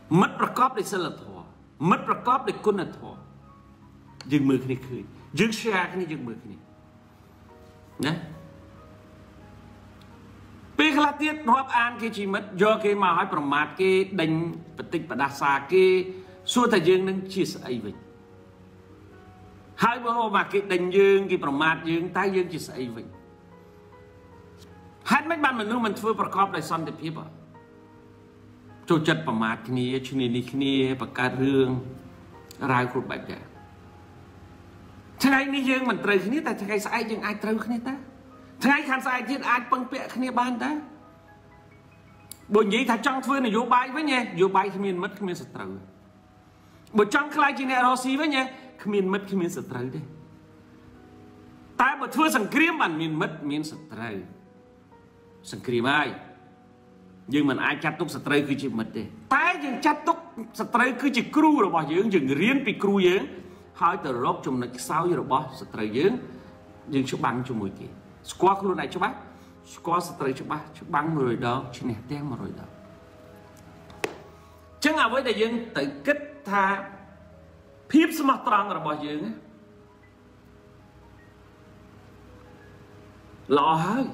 Mất bà cóp để sân là thua. Mất bà cóp để côn là thua. Dừng mưa cái này khơi. Dừng xe cái này dừng mưa cái này. Nè. Bê khá là tiết hoạp an cái chỉ mất. Do cái mà hỏi bà mát cái đánh bà tích bà đá xa cái xua thầy dương nâng chia sẻ ấy vậy. Hai bà hồ mà cái đánh dương cái bà mát dương tay dương chia sẻ ấy vậy. Hãy subscribe cho kênh Ghiền Mì Gõ để không bỏ lỡ những video hấp dẫn. Sẵn kìm ai. Nhưng mà ai chát tốc sạch rơi cứ chỉ mật đi. Tại dừng chát tốc sạch rơi cứ chỉ cửu rồi bỏ dưỡng. Dừng riêng bị cửu dưỡng. Hỏi tờ rốt chùm này sao rồi bỏ sạch rơi dưỡng. Dừng chú băng cho mùi kì. Squat luôn này chú bác. Squat sạch rơi chú bác. Chú băng rồi đó. Chú nè tên mà rồi đó. Chẳng à với đại dưỡng tự kích tha. Phíp xe mặt trăng rồi bỏ dưỡng. Lọ hơi.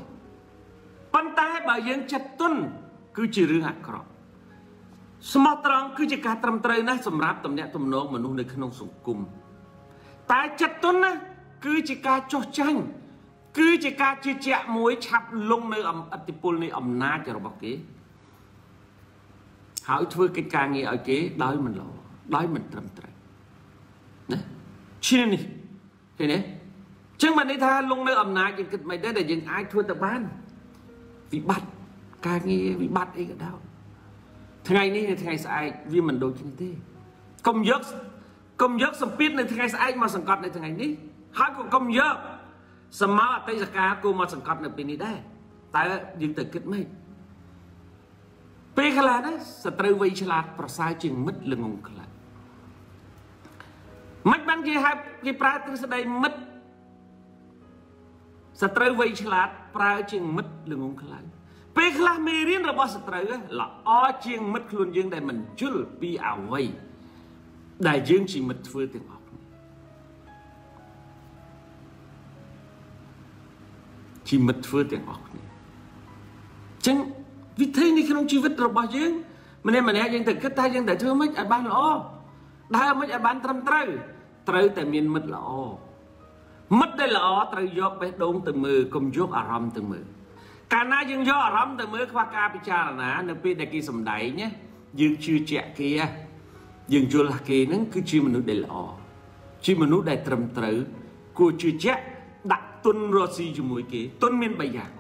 Bạn ta bảo dân chất tuân cứ chỉ rưỡng hạt khổ. Sma trọng cứ chỉ cả trầm trời ná xâm rạp tầm nhạc tầm nông mà nông nơi khăn nông sống cùng. Ta chất tuân ná cứ chỉ cả cho chanh. Cứ chỉ cả chỉ chạy mối chạp lông nơi ẩm ất tịp nơi ẩm ná cho bọc kế. Hỏi thưa cái ca nghe ở kế đói mình lộ, đói mình trầm trời. Chị này, thế này. Chẳng mà này tha lông nơi ẩm ná chẳng kịch mày đấy là dân ai thua tập ban. Vì bắt, ca nghe bị bắt ấy cả đâu. Thằng ngày này thằng ngày sẽ ai vì mình đôi chân thế. Công giấc, công giấc sầm pít này thằng ngày sẽ ai mà sẵn cọt này thằng ngày này. Hai của công giấc, sầm máu ở tay giặc cá cô mà sẵn cọt này bên này đây. Tại những từ kết mấy. Pê khá là đấy, sẵn trời vây chá lạt, bà sai chừng mất lưng ngông khá lạt. Mách bán kia hai, kia bà tư sẽ đây mất. Sẵn trời vây chá lạt, bà chừng mất. Lương ông khá lãnh. Bây khá lãnh mê riêng ra bó sạch trời là o chiêng mất luôn dương để mình chul bi ảo vây. Đại dương chỉ mất phương tiếng ọc. Chỉ mất phương tiếng ọc. Chẳng vì thế này khi nông chi vứt ra bó dương. Mà nên mà nè dương thật kết thai dương đại thương mất. Ai bán là o. Đại mất ai bán trăm trời. Trời tại miền mất là o. Mất đây là o trời giọt bé đốn từ mơ. Công giọt ả râm từ mơ. Cả na dương do rắm từ mới qua ca bị cha là nè nếp đại kia sầm đáy nhé dương chưa trẻ kia dương chưa là kia nó cứ chi mình nút đầy lọ chi mình nút đầy trầm tử cô chưa trẻ đặt tuân rồi xì cho mũi kia tuân miên bài giảng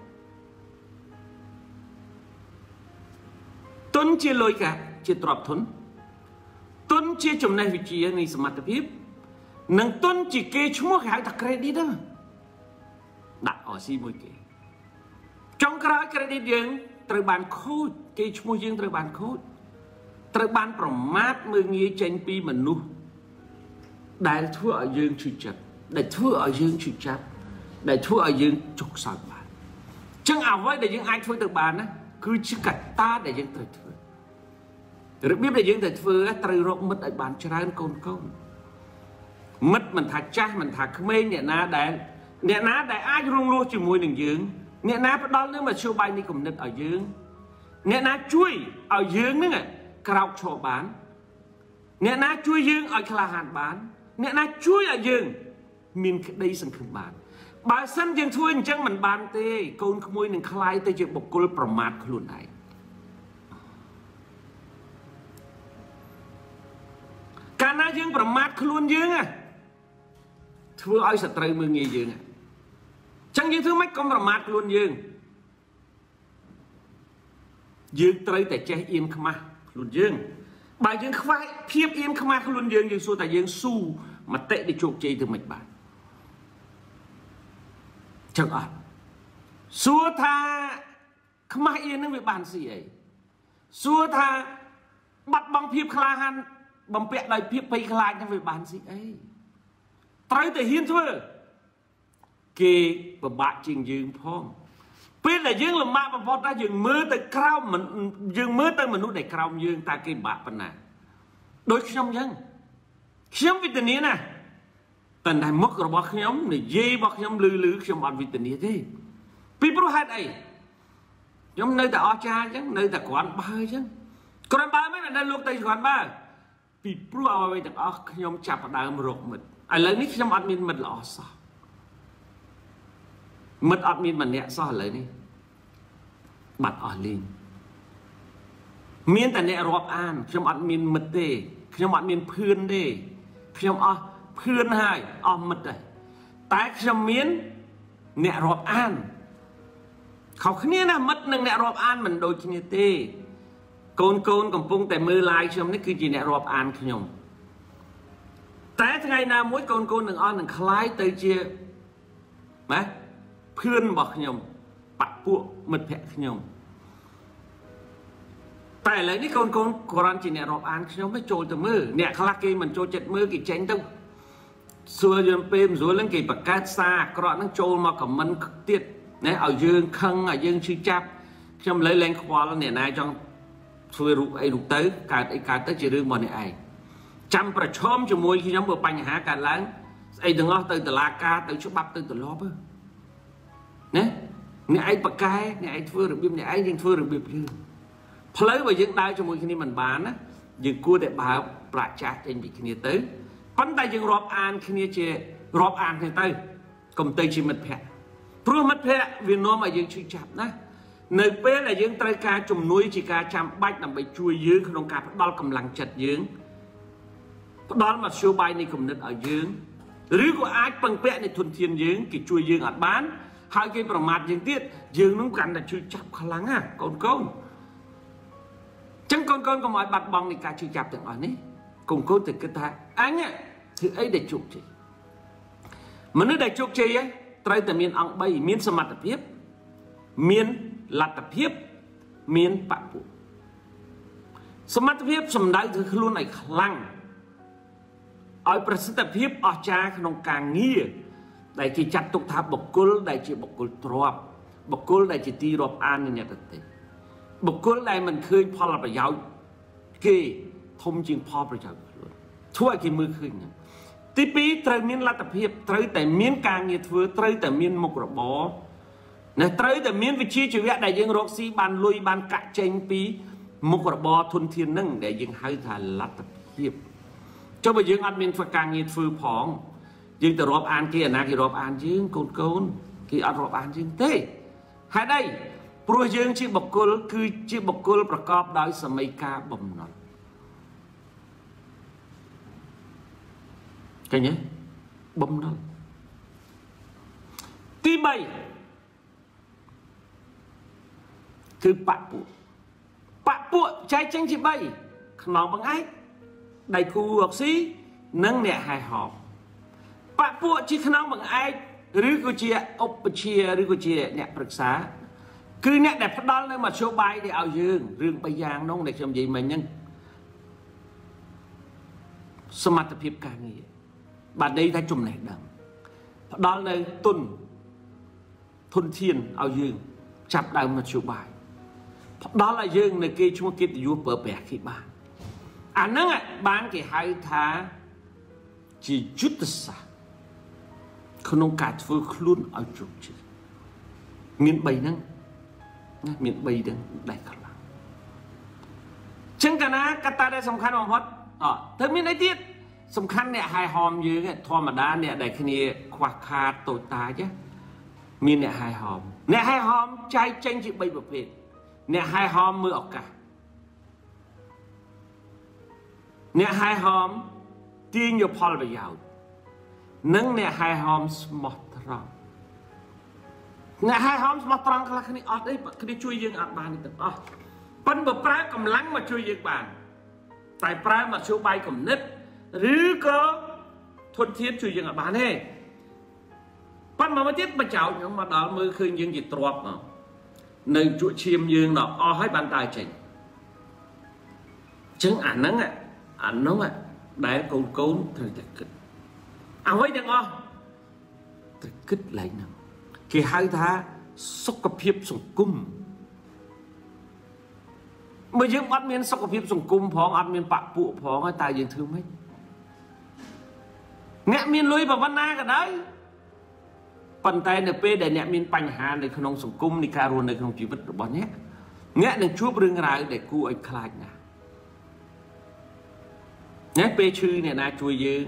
tuân chia lôi cả chia trọp thuấn tuân chia chồng này vị trí này sầm mặt tiếp nâng tuân chỉ kê chúng mua hàng đặt credit đó đặt ở xì mũi kia. Trong cái credit dương, trời bàn khốt, cái mùi dương trời bàn khốt. Trời bàn bỏ mát mơ nghe chanh bi mình nụ. Đại thua ở dương trừ chật, đại thua ở dương trừ chật, đại thua ở dương trục sạc bàn. Chẳng ảo với đại dương ai thua trời bàn á, cứ chứ cả ta đại dương trời thua. Rồi biết đại dương trời thua á, trời rộng mất đại bàn trở ra con công. Mất mình thả chắc, mình thả khmê nhẹ ná đại, nhẹ ná đại ai rung lô chừng mùi đường dương. Nghĩa ná bắt đó nếu mà siêu bay đi cùng nịch ở dưỡng. Nghĩa ná chui ở dưỡng nữa. Krau cho bán. Nghĩa na chui dương ở khla hàn bán. Nghĩa na chui ở dương mình đây sân khung bán. Bà sân dương chui chẳng mình bán tê. Côn khmui nâng khai tê chữ bọc côn bọc mát luôn này. Cả na dương bọc mát luôn dương à. Thưa ai sẽ trời mưa nghe dương à. Chẳng dương thứ mách con bọc mát luôn dương. Dương trời tại che yên khma luôn dương. Bà dương khoai phiếp yên khma luôn dương dương xua tại dương su mà tệ để chụp chê từ mạch bà chẳng ạ xua tha khma yên nó về bàn gì ấy xua tha bắt băng phiếp khla hăn băng pẹt lại phiếp bay khla nó về bàn gì ấy trời tại hiên thôi kê và bạn trình dương phong biết là dương là ma và ta dương mưa từ khao mình dương mưa tới mình nuốt để khao dương ta kê bạc bên này đối trong dân khiếm vị tình nghĩa này tình này mất rồi bác nhóm này dây bác nhóm lư lư trong bàn vị tình nghĩa thế vì bố hết ấy giống nơi ta o cha chứ nơi ta quán ba chứ còn ba mới là đang luộc tay quán ba vì bố ao về được o nhóm chặt vào đám ruột mình ai lấy nít trong bàn mình mình là sao mất áp miên mà nhẹ sao lấy đi bật ở lên miên tại nhẹ rọp an trong áp miên mật tê trong áp miên phươn tê trong áp phươn hai ôm mật đấy tại trong miên nhẹ rọp an học kia là mật nâng nhẹ rọp an mình đôi kia tê côn côn còn phung tại mưa lại trong đấy cứ gì nhẹ rọp an khi nhung tại ngày nào mỗi côn côn đừng on đừng khai tới chia má khuyên bọc nhầm bạc buộc mật hẹn nhầm tại lấy đi con con còn chỉ nè rộp án nhóm mới trôi từ mưa nè khá là mình trôi chật mưa kì tránh đâu xưa dùm phim dối lên kì bạc cát xa còn nó trôi mà cầm mân cực tiết nè ở dương khăn ở dương sư chạp trong lấy lên khóa là nè này trong xưa rụt ấy rụt tới cả ấy cả tới chỉ rương bọn nè ấy chăm bà chôm cho môi khi nhóm bộ bánh hả cả láng ấy đừng ngó tới từ lá ca tới chút bắp tới từ lóp nè nè ai bạc cái nè ai thưa được biết nè ai dân thưa được biết chứ lấy và dân đai cho mỗi khi mình bán á dân cua để bà bà chát anh bị kia tới bắn tay dân rộp an kia chè rộp an kia tay cầm tay chỉ mật hẹ pro mật hẹ vì nó mà dân chưa chạp nè nơi bé là dân tay ca trồng nuôi chỉ ca chạm bách nằm bày chui dưới không cả đo cầm lằng chật dưới đo mà siêu bay này cầm nứt ở dưới rưỡi của ai bằng bé này thuần thiên dưới kì chui dưới ở bán hai cái bờ mặt dương tiết dương nó cắn là chưa chặt khá lắng à con con chẳng con con có mọi bạt bong thì cả chưa chặt được ở đấy cùng cô từ cái thai anh ạ thì ấy để chụp chị mà nó để chụp chị ấy trai từ miền ông bay miền sầm mặt tập hiếp miền là tập hiếp miền bạc bộ sầm mặt tập hiếp sầm đáy thứ luôn này khá lắng ở bờ sầm tập hiếp ở cha không càng nghi đại chỉ chặt tục tháp bọc cối đại chỉ bọc cối trộp bọc cối đại chỉ ti rộp an như nhà tật tệ bọc cối đại mình khơi pha là phải giàu kì thông chuyện pha phải giàu luôn thua cái mưa khơi nhỉ tí pí trời miên là tập hiệp trời tại miên càng nhiệt vừa trời tại miên mộc rộp bó này trời tại miên vị trí chủ yếu đại dương rộp xi bàn lui bàn cạ tranh pí mộc rộp bó thôn thiên nâng đại dương hai thà là tập hiệp cho bây giờ ăn miên phải càng nhiệt vừa phỏng dương từ rộp an kia na kia rộp an dương côn côn kia ăn rộp an dương thế hai đây pro dương chỉ bọc côn cứ chỉ bọc cônประกอบដោយสมัยការបំណត់ឃើញទេបំណត់ទីbaគឺបាក់ពួកបាក់ពួកចែកចេញជាbaក្នុងបង្អែកដៃគូអុកស៊ីនិងអ្នកហែហោbà phụ chỉ khăn bằng ai rưỡi của chị ốp chia rưỡi của chị nhẹ bực xá cứ nhẹ đẹp phát đón lên mà số bay để ao dương rừng bay giang nông để làm gì mà nhân smart tập hiệp càng nghĩa bạn đây ta chùm này đằng phát đón lên tuần thôn thiên ao dương chạp đằng mà số bài đó là dương này kia chúng kia vua bờ bẻ khi bán à nâng ạ bán cái hai tháng chỉ chút xa không cả vừa luôn ở chỗ chứ miền Tây nâng miền Tây đang đại cả chẳng cả นะกัตตาได้สำคัญมาพอดอ๋อเธอมีอะไรที่สำคัญเนี่ยไฮฮอมยื้อเนี่ยทอมาด้านเนี่ยได้คืนนี้ควักคาโตตาเจ้ามีเนี่ยไฮฮอมเนี่ยไฮฮอมใจเจนจิบใบบุปผิดเนี่ยไฮฮอมมือออกกะเนี่ยไฮฮอมตีนอยู่พอลไปยาวนั่งเนี่ยไฮฮอมสมอตรองเนี่ยไฮฮอมสมอตรองคลาคืนนี้ออดได้คืนนี้ช่วยยื้ออัดบานนี่ตึกอ๋อเป็นแบบพระกำลังมาช่วยยื้อบานแต่พระมาช่วยใบกับนิดหรือก็ทนเทียบช่วยยังอ่ะบ้านเฮ้ปั้นมาไม่เทียบมาเจ้าอย่างมาดอมือคืนยังจิตตรวบเนาะในจุดเชียมยังเนาะอ๋อให้บ้านตายเฉยจังอ่านนั่งอ่ะอ่านน้องอ่ะได้โกนโกนเธอจะกึศเอาไว้ยังอ๋อเธอกึศไหลหนังคือให้ท่าสกปรกส่งกุ้มเมื่อยังอัดเมียนสกปรกส่งกุ้มพองอัดเมียนปะปุ่พองให้ตายยังถือไหมเนี่ยมีลุยแบบวันนากันได้ปัญไตเนี่ยเป้ได้เนี่ยมีปัญหาในขนมสังคมในการรวนในขนมชีวิตแบบนี้เนี่ยในช่วงเรื่องราวเด็กกู้ไอ้คลายนะเนี่ยเป้ชื่อเนี่ยนะช่วยยืง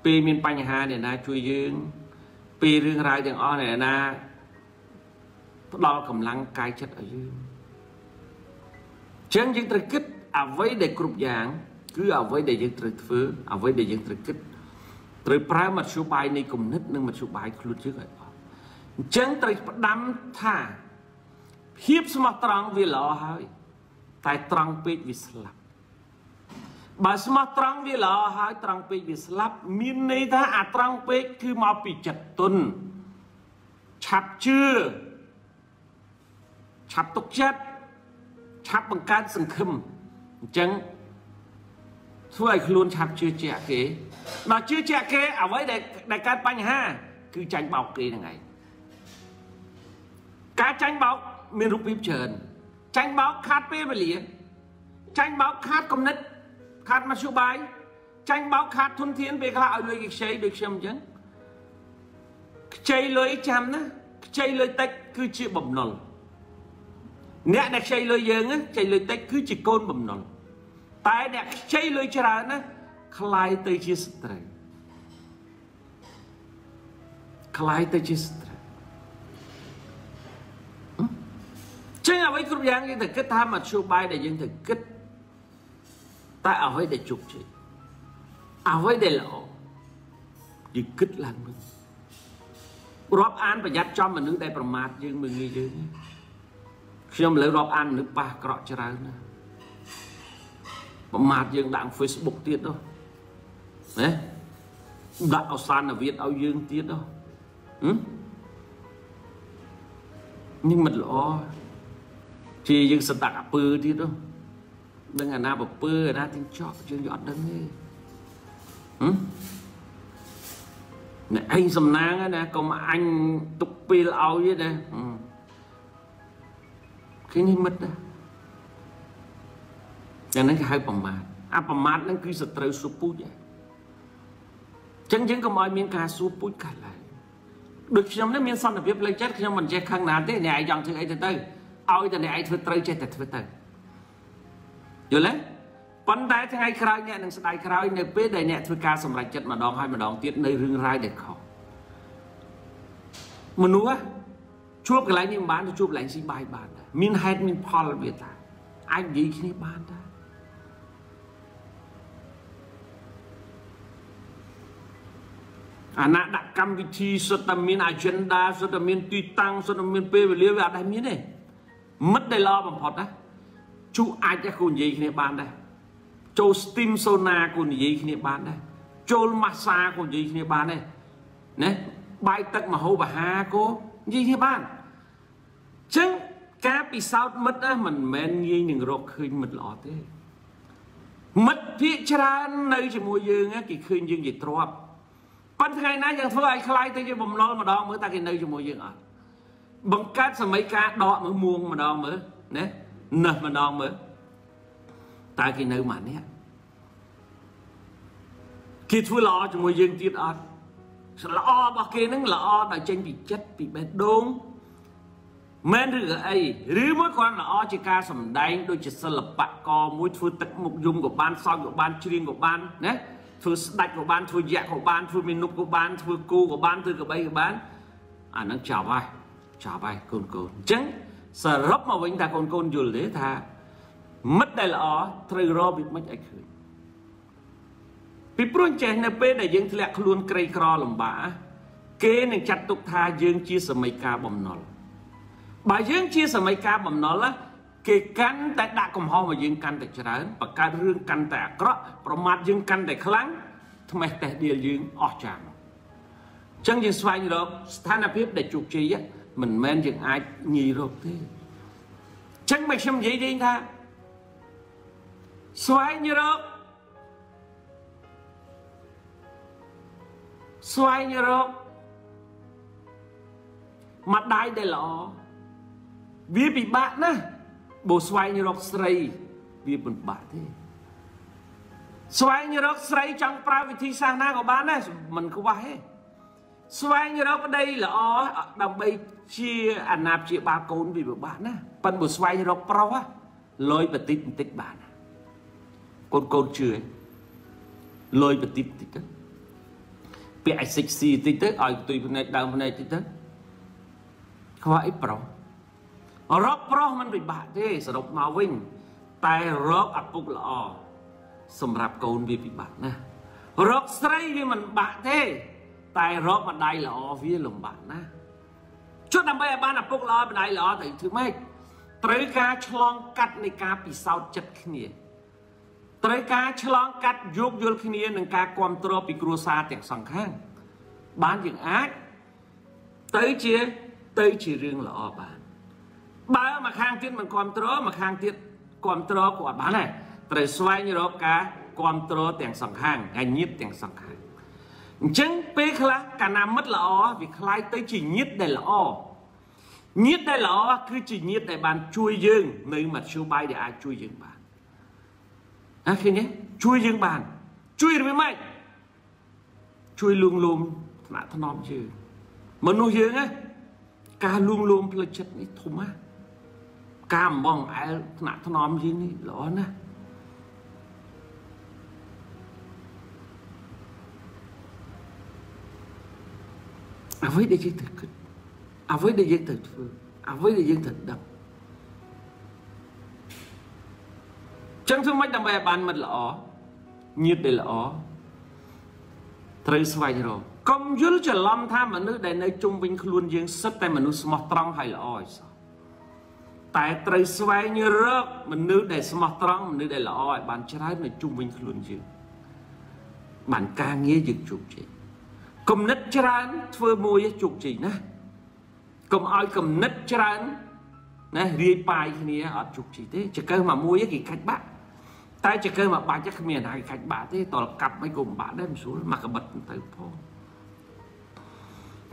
เป้มีปัญหาเนี่ยนะช่วยยืงเป้เรื่องราวอย่างอ้อเนี่ยนะเรากำลังกายชัดอายุเชิงยังตรึกคิดเอาไว้เด็กกลุ่มอย่างcứ ở với đại dân trực phứ ở với đại dân trực kích từ pra mặt số bài này cùng nít nhưng mặt số bài luôn chứ rồi chẳng từ đám thả hiếp mà trăng vì lo hơi tại trăng pet vì slap bà mà trăng vì lo hơi trăng pet vì slap miền này ta à trăng pet cứ mau bị chặt tuần chạp chưa chạp tục chết chạp bằng can sừng khum chẳngช่วยคุณชับเชื่อเจ้าเก๋มาเชื่อเจ้าเก๋เอาไว้ในในการปัญหาคือจังเบาเก๋ยังไงการจังเบามีรูปพิมพ์เชิญจังเบาคาดเป้ไปเหลียจังเบาคาดกำนัดคาดมาชูบายจังเบาคาดทุนเทียนไปกล่าวด้วยกิจเชยด้วยเชื่อมจังเชยเลยจำนะเชยเลยเต็กคือเชื่อบ่มนนเนี่ยเด็กเชยเลยเยอะนะเชยเลยเต็กคือจีโกนบ่มนนแต่เด็กใช้เลยชรานะคลายเตจิสตรคลายเตจิสตรเช่นเอาไว้กรุ๊ปยังยังถึงก็ทำมาชูบายแต่ยังถึงก็แต่เอาไว้แต่จุกจิเอาไว้แต่หล่อยังก็ลันมึงรอบอันประหยัดจอมมันนึกได้ประมาทยังมึงงี้ยังเชื่อมเลยรอบอันนึกปากกระชรานะมาดยังด่าง Facebook ติดด้วยนะด่างเอาซานเอาเวียดเอายืงติดด้วยนี่มันหล่อที่ยังสตักปืนติดด้วยดังนั้นนะแบบปืนนะที่ชอบยังหยอดดังนี้เนี่ยไอ้สำนักนะก็มาอันตุกปีเอาอยู่เลยคือนี่มันนะอย่างนั้นก็ให้ประมาทอาประมาทนั่นคือศัตรูสูบปุ้ยจังจังก็มอยมีการสูบปุ้ยกันเลยโดยเฉพาะนั้นมีสันนิบาตเลยจัดเฉพาะมันจะข้างหน้าได้เนี่ยอย่างที่ไอ้เธอเตยเอาแต่เนี่ยไอ้เธอเตยใจแต่เธอเตยอยู่เลยปัญหาที่ไอ้ใครเนี่ยนั่งสไตล์ใครเนี่ยเป๊ะได้เนี่ยทุกการสำหรับจัดมาดองให้มาดองเตี้ยในเรื่องรายเด็กเขามนุษย์ชั่วกันไรนี่บ้านชั่วไรสิบายบ้านมีนให้มีพอลเวต้าไอ้ดีขึ้นบ้านได้อันนั้นดักกรรมวิธีสตามินอันเจนดาสตามินตีตังสตามินเปรี้ยวอะไรมีเนี่ยมัดได้รอแบบพอดนะชูอาจจะคนยี่ขึ้นบ้านได้โจสติมโซนาคนยี่ขึ้นบ้านได้โจลมาซาคนยี่ขึ้นบ้านได้เนี่ยใบตักมาหูบ่าฮาโกยี่ขึ้นบ้านซึ่งแกปีสาวมัดนะมันแมนยี่หนึ่งโรคคืนมันหลอดเลยมัดพิจารณาในจมูกยืงนะกี่คืนยืงยี่ตรวบปัญหานะอย่างเท่าไรใครแต่จะบ่มนอนมาดองมือตากินเลยจมูกยังอ่ะบังการสมัยการดอกมือม่วงมาดองมือเนี่ยเนอะมาดองมือตากินเลยหมันเนี่ยคิดฟื้นหล่อจมูกยังติดอ่ะหล่อบอกกินนั่งหล่อแต่เจนปีเจ็ดปีแปดดง men rửa ấy rửa mỗi con là o chỉ ca sầm đánh đôi chỉ sờ lập bạc co mũi thưa tật mục dung của ban soi của ban chuyên của ban đấy thưa đặt của ban thưa dạ của ban thưa menu của ban thưa cô của ban thưa của bay của ban à nó chào vai chào vai côn côn trứng sờ rớp mà vĩnh ta côn côn dù lễ tha mất đây là o trời ro bị mất ảnh hưởng bị prun chèn nè pe để dương thẹn luôn cây cò lầm bả kê nên chặt tục tha dương chia sầm mấy ca bầm nọ bà dương chia sẻ mấy ca bầm nó là kề cắn tại đã cầm ho mà dương cắn tại chán và ca rương cắn tại cọ và mặt dương cắn tại kháng thằng mày tại địa dương ở chàng chẳng dương xoay như đó than là biết để chụp chi á mình men dương ai nhì rồi thế chẳng mày xem gì đi tha xoay như đó xoay như đó mặt đai đây là vì bị bạn á bố xoay như rốc srei vì bận bạn thế xoay như rốc srei trong pra vị thi sang na của bạn á mình có vay xoay như rốc ở đây là ó đồng bay chia ăn nạp chia ba côn vì bạn á phần bố xoay như rốc pro á lôi và tít tít bạn con côn chưa lôi và tít tít bị sexy tít tít ở tùy bên này đằng bên này tít tít không phải pro rớp pro mình bị bạc thế sờ độc màu vinh tai rớp áp bục lọ sầm rạp cồn vì bị bạc nè rớp sấy vì mình bạc thế tai rớp mà đai lọ vì lồng bạc nè chút năm bây ban áp bục lọ bên đai lọ thì thứ mấy tới cá chlong cắt này cá bị sao chật kia tới cá chlong cắt yuk yul kia nâng cá quam tro bị cua sa tiệt sòng khang bán những ác tới chia tới chỉ riêng lọ bạn ba mà khang tiết mình còn trớ mà khang tiết còn trớ của bán này trời xoay như đó cá còn trớ tiền sòng hàng ngành nhiếp tiền sòng hàng chứng pe khla cả nam mất là o vì khai tới chỉ nhiếp đây là o nhiếp đây là o cứ chỉ nhiếp để bàn chui dương nơi mà siêu bay để ai chui dương bàn à khi nhé chui dương bàn chui với mày chui luôn luôn nã thằng nóm chứ mà nuôi dương á cá luôn luôn là chất này thùng á cam bong ai nát nóm gì ní lọ nè à với để dân thật à với để dân thật à với để dân thật đập chẳng thương mấy đầm bè bàn mình lọ nhiệt để lọ trời xoay rồi công dữ trở lâm tham mà nước để nơi trung vinh luôn dương sức tay mà nó smart trong hay là oi tại trời xoay như rớt mình nước để smart trong mình nước để là oi bàn trái này trung vinh luôn dương bàn ca nghe dựng chụp chị cầm nít trái phơi môi chụp chị nè cầm oi cầm nít trái nè ri pai này ở chụp chị thế chỉ cơ mà môi cái khách bạn tại chỉ cơ mà bạn chắc miền này khách bạn thế toàn cặp mấy cùng bạn đem xuống mà cái bật tay phô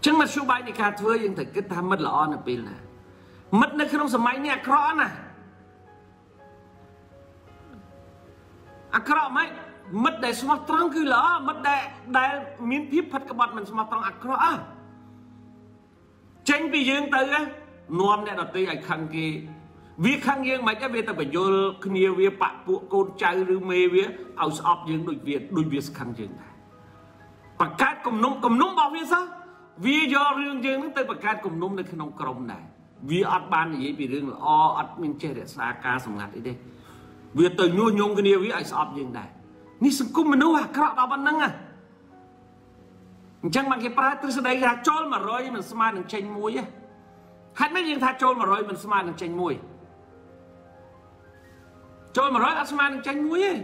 chứng mà số bài này cả thưa nhưng thật cái tham mất là on là pin nè mất nó không sầm máy nè cọ nè à cọ máy mất để smart trăng cứ lỡ mất để để miếng phím phật các bạn mình smart trăng à cọ tránh bị dương từ á nuông để đầu tư ảnh khang kia việc khang riêng máy cái việc ta phải vô kia việc bạc buộc côn trai rư mê việc áo sọc riêng đôi việc đôi việc khang riêng này bạc cát cùng nung cùng nung bao nhiêu sao vì do riêng riêng nó tới bậc cao cùng nôm lên khi nông cồng này vì ở ban gì bị riêng là o ở miền che để xa ca sòng ngặt đi đây vì từ nuôi nhung cái điều với ai sọp riêng này ní sừng cung mình nuôi hạt cọ đào ban nâng à chẳng bằng cái pra từ sau đây là trôn mà rồi mình xem ai được tranh muối á hết mấy riêng thà trôn mà rồi mình xem ai được tranh muối trôn mà rồi ăn xem ai được tranh muối ấy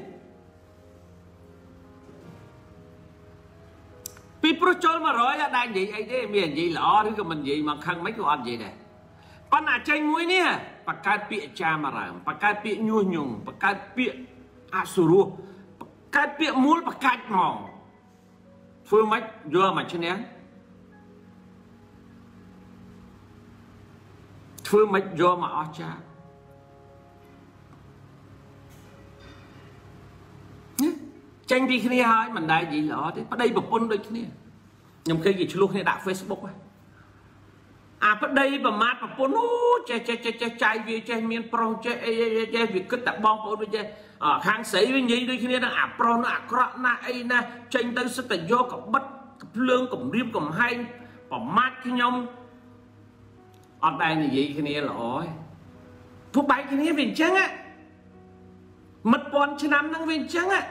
vì pro chôn mà rồi là đang gì ấy thế miền gì lỏ thứ mình gì mà khăn mấy cái ăn gì này con à tranh muối nè và cái bịa cha mà rằng và cái bịa nhu nhung và cái bịa asuru cái bịa muối và cái mỏng phương mách vừa mà trên nén phương mách vừa mà ở cha tranh đi kia hai mình đại gì lọ thế, ở đây bật bôn đôi kia, nhầm cái gì chụp lúc này đặt Facebook á, à bắt đây mà mát mà pôn che che che che chai vì che miên pro che che vì cứ tập bom pôn với che hàng sấy với nhí đôi khi nên là pro nó cọ na ấy na tranh tới sự tận do cặp bất lương cặp riêng cặp hay bỏ mát cái nhông ở đây là gì khi này là ôi thuốc bay khi này viên trắng á mật pon trên năm năng viên trắng á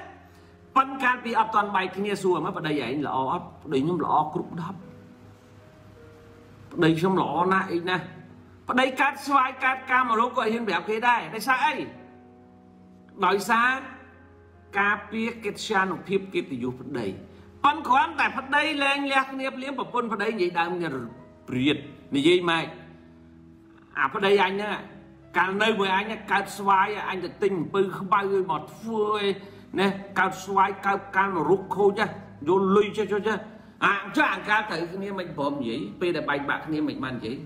phân can bị ở toàn bay khi này xua mà bắt đây vậy là ó đấy nhung là ó cục đắp đây trong lọ này nè và đây cát xoay cát ca mà nó coi hiện đẹp cái đây đây sao ấy nói xa ca pia kết chan của phim kia thì dùng phần đây con khoan tại phần đây lên nhạc nghiệp liếm vào phần đây vậy đang nghe riết như vậy mày à phần đây anh á cả nơi với anh á cát xoay anh là tình bư không bao nhiêu một phơi nè cát xoay cát ca mà rút khô chứ vô lui cho cho chứ à cho anh ca thử khi mình bom gì, bây giờ bài bạc khi mình mang gì,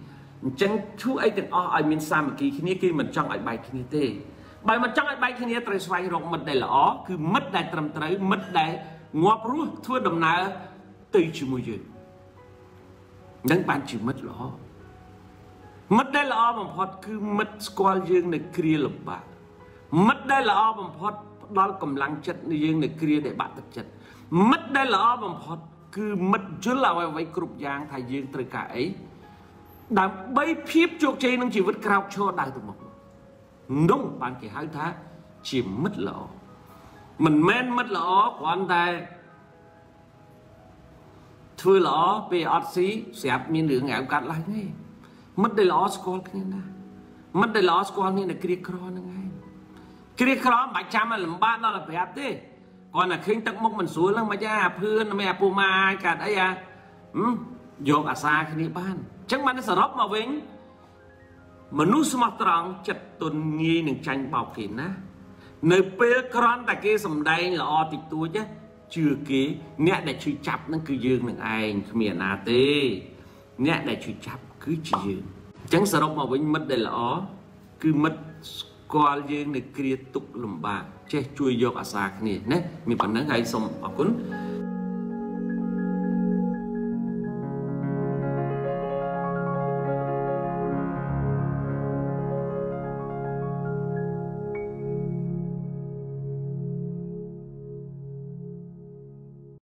chẳng chú ấy từng o ai mình xa một kỳ khi kia mình trong lại bài khi tê, bài mà trong lại bài khi này trời xoay rộng mình đây là ó, cứ mất đại trầm tới mất đại ngọc rú thua đồng nào từ chữ mùi gì, đánh bàn chữ mất là ó, mất đây là ó mà phật cứ mất squal dương này kia lập bạc, mất đây là ó mà phật đó cầm lăng chật dương này kia để bạn tập chật, mất đây là ó mà phật cứ mất chứ là vậy vậy cục giang thay dương từ cả ấy đã bay phép chuột chơi năng chỉ vật cao cho đại tụ một đúng bạn chỉ hai tháng chỉ mất lọ mình men mất lọ của anh ta thưa lọ về ớt xí xẹp miếng đường ngẹo cắt lại ngay mất đây lọ school như này mất đây lọ school như này kia kro này ngay kia kro bảy trăm làm ba nó là phải áp thế còn là khiến tắc mốc mình xuống lắm mà cha phươn mẹ pù mai cả đấy à vô cả xa khi đi ban chẳng bạn nó sợ rớt mà vĩnh mà nút mặt tròn chật tuần nghi đừng tranh bảo hiểm á nơi pê con tại kia sầm đây là o tịch tua chứ chưa ký nhẹ để truy chập nó cứ dương mình anh miền à tê nhẹ để truy chập cứ chỉ dương chẳng sợ rớt mà vĩnh mất đây là ó cứ mất qua riêng này kia tục lùm bà che chui vô cả sạc nè nè mình còn nói ngay xong ở cuốn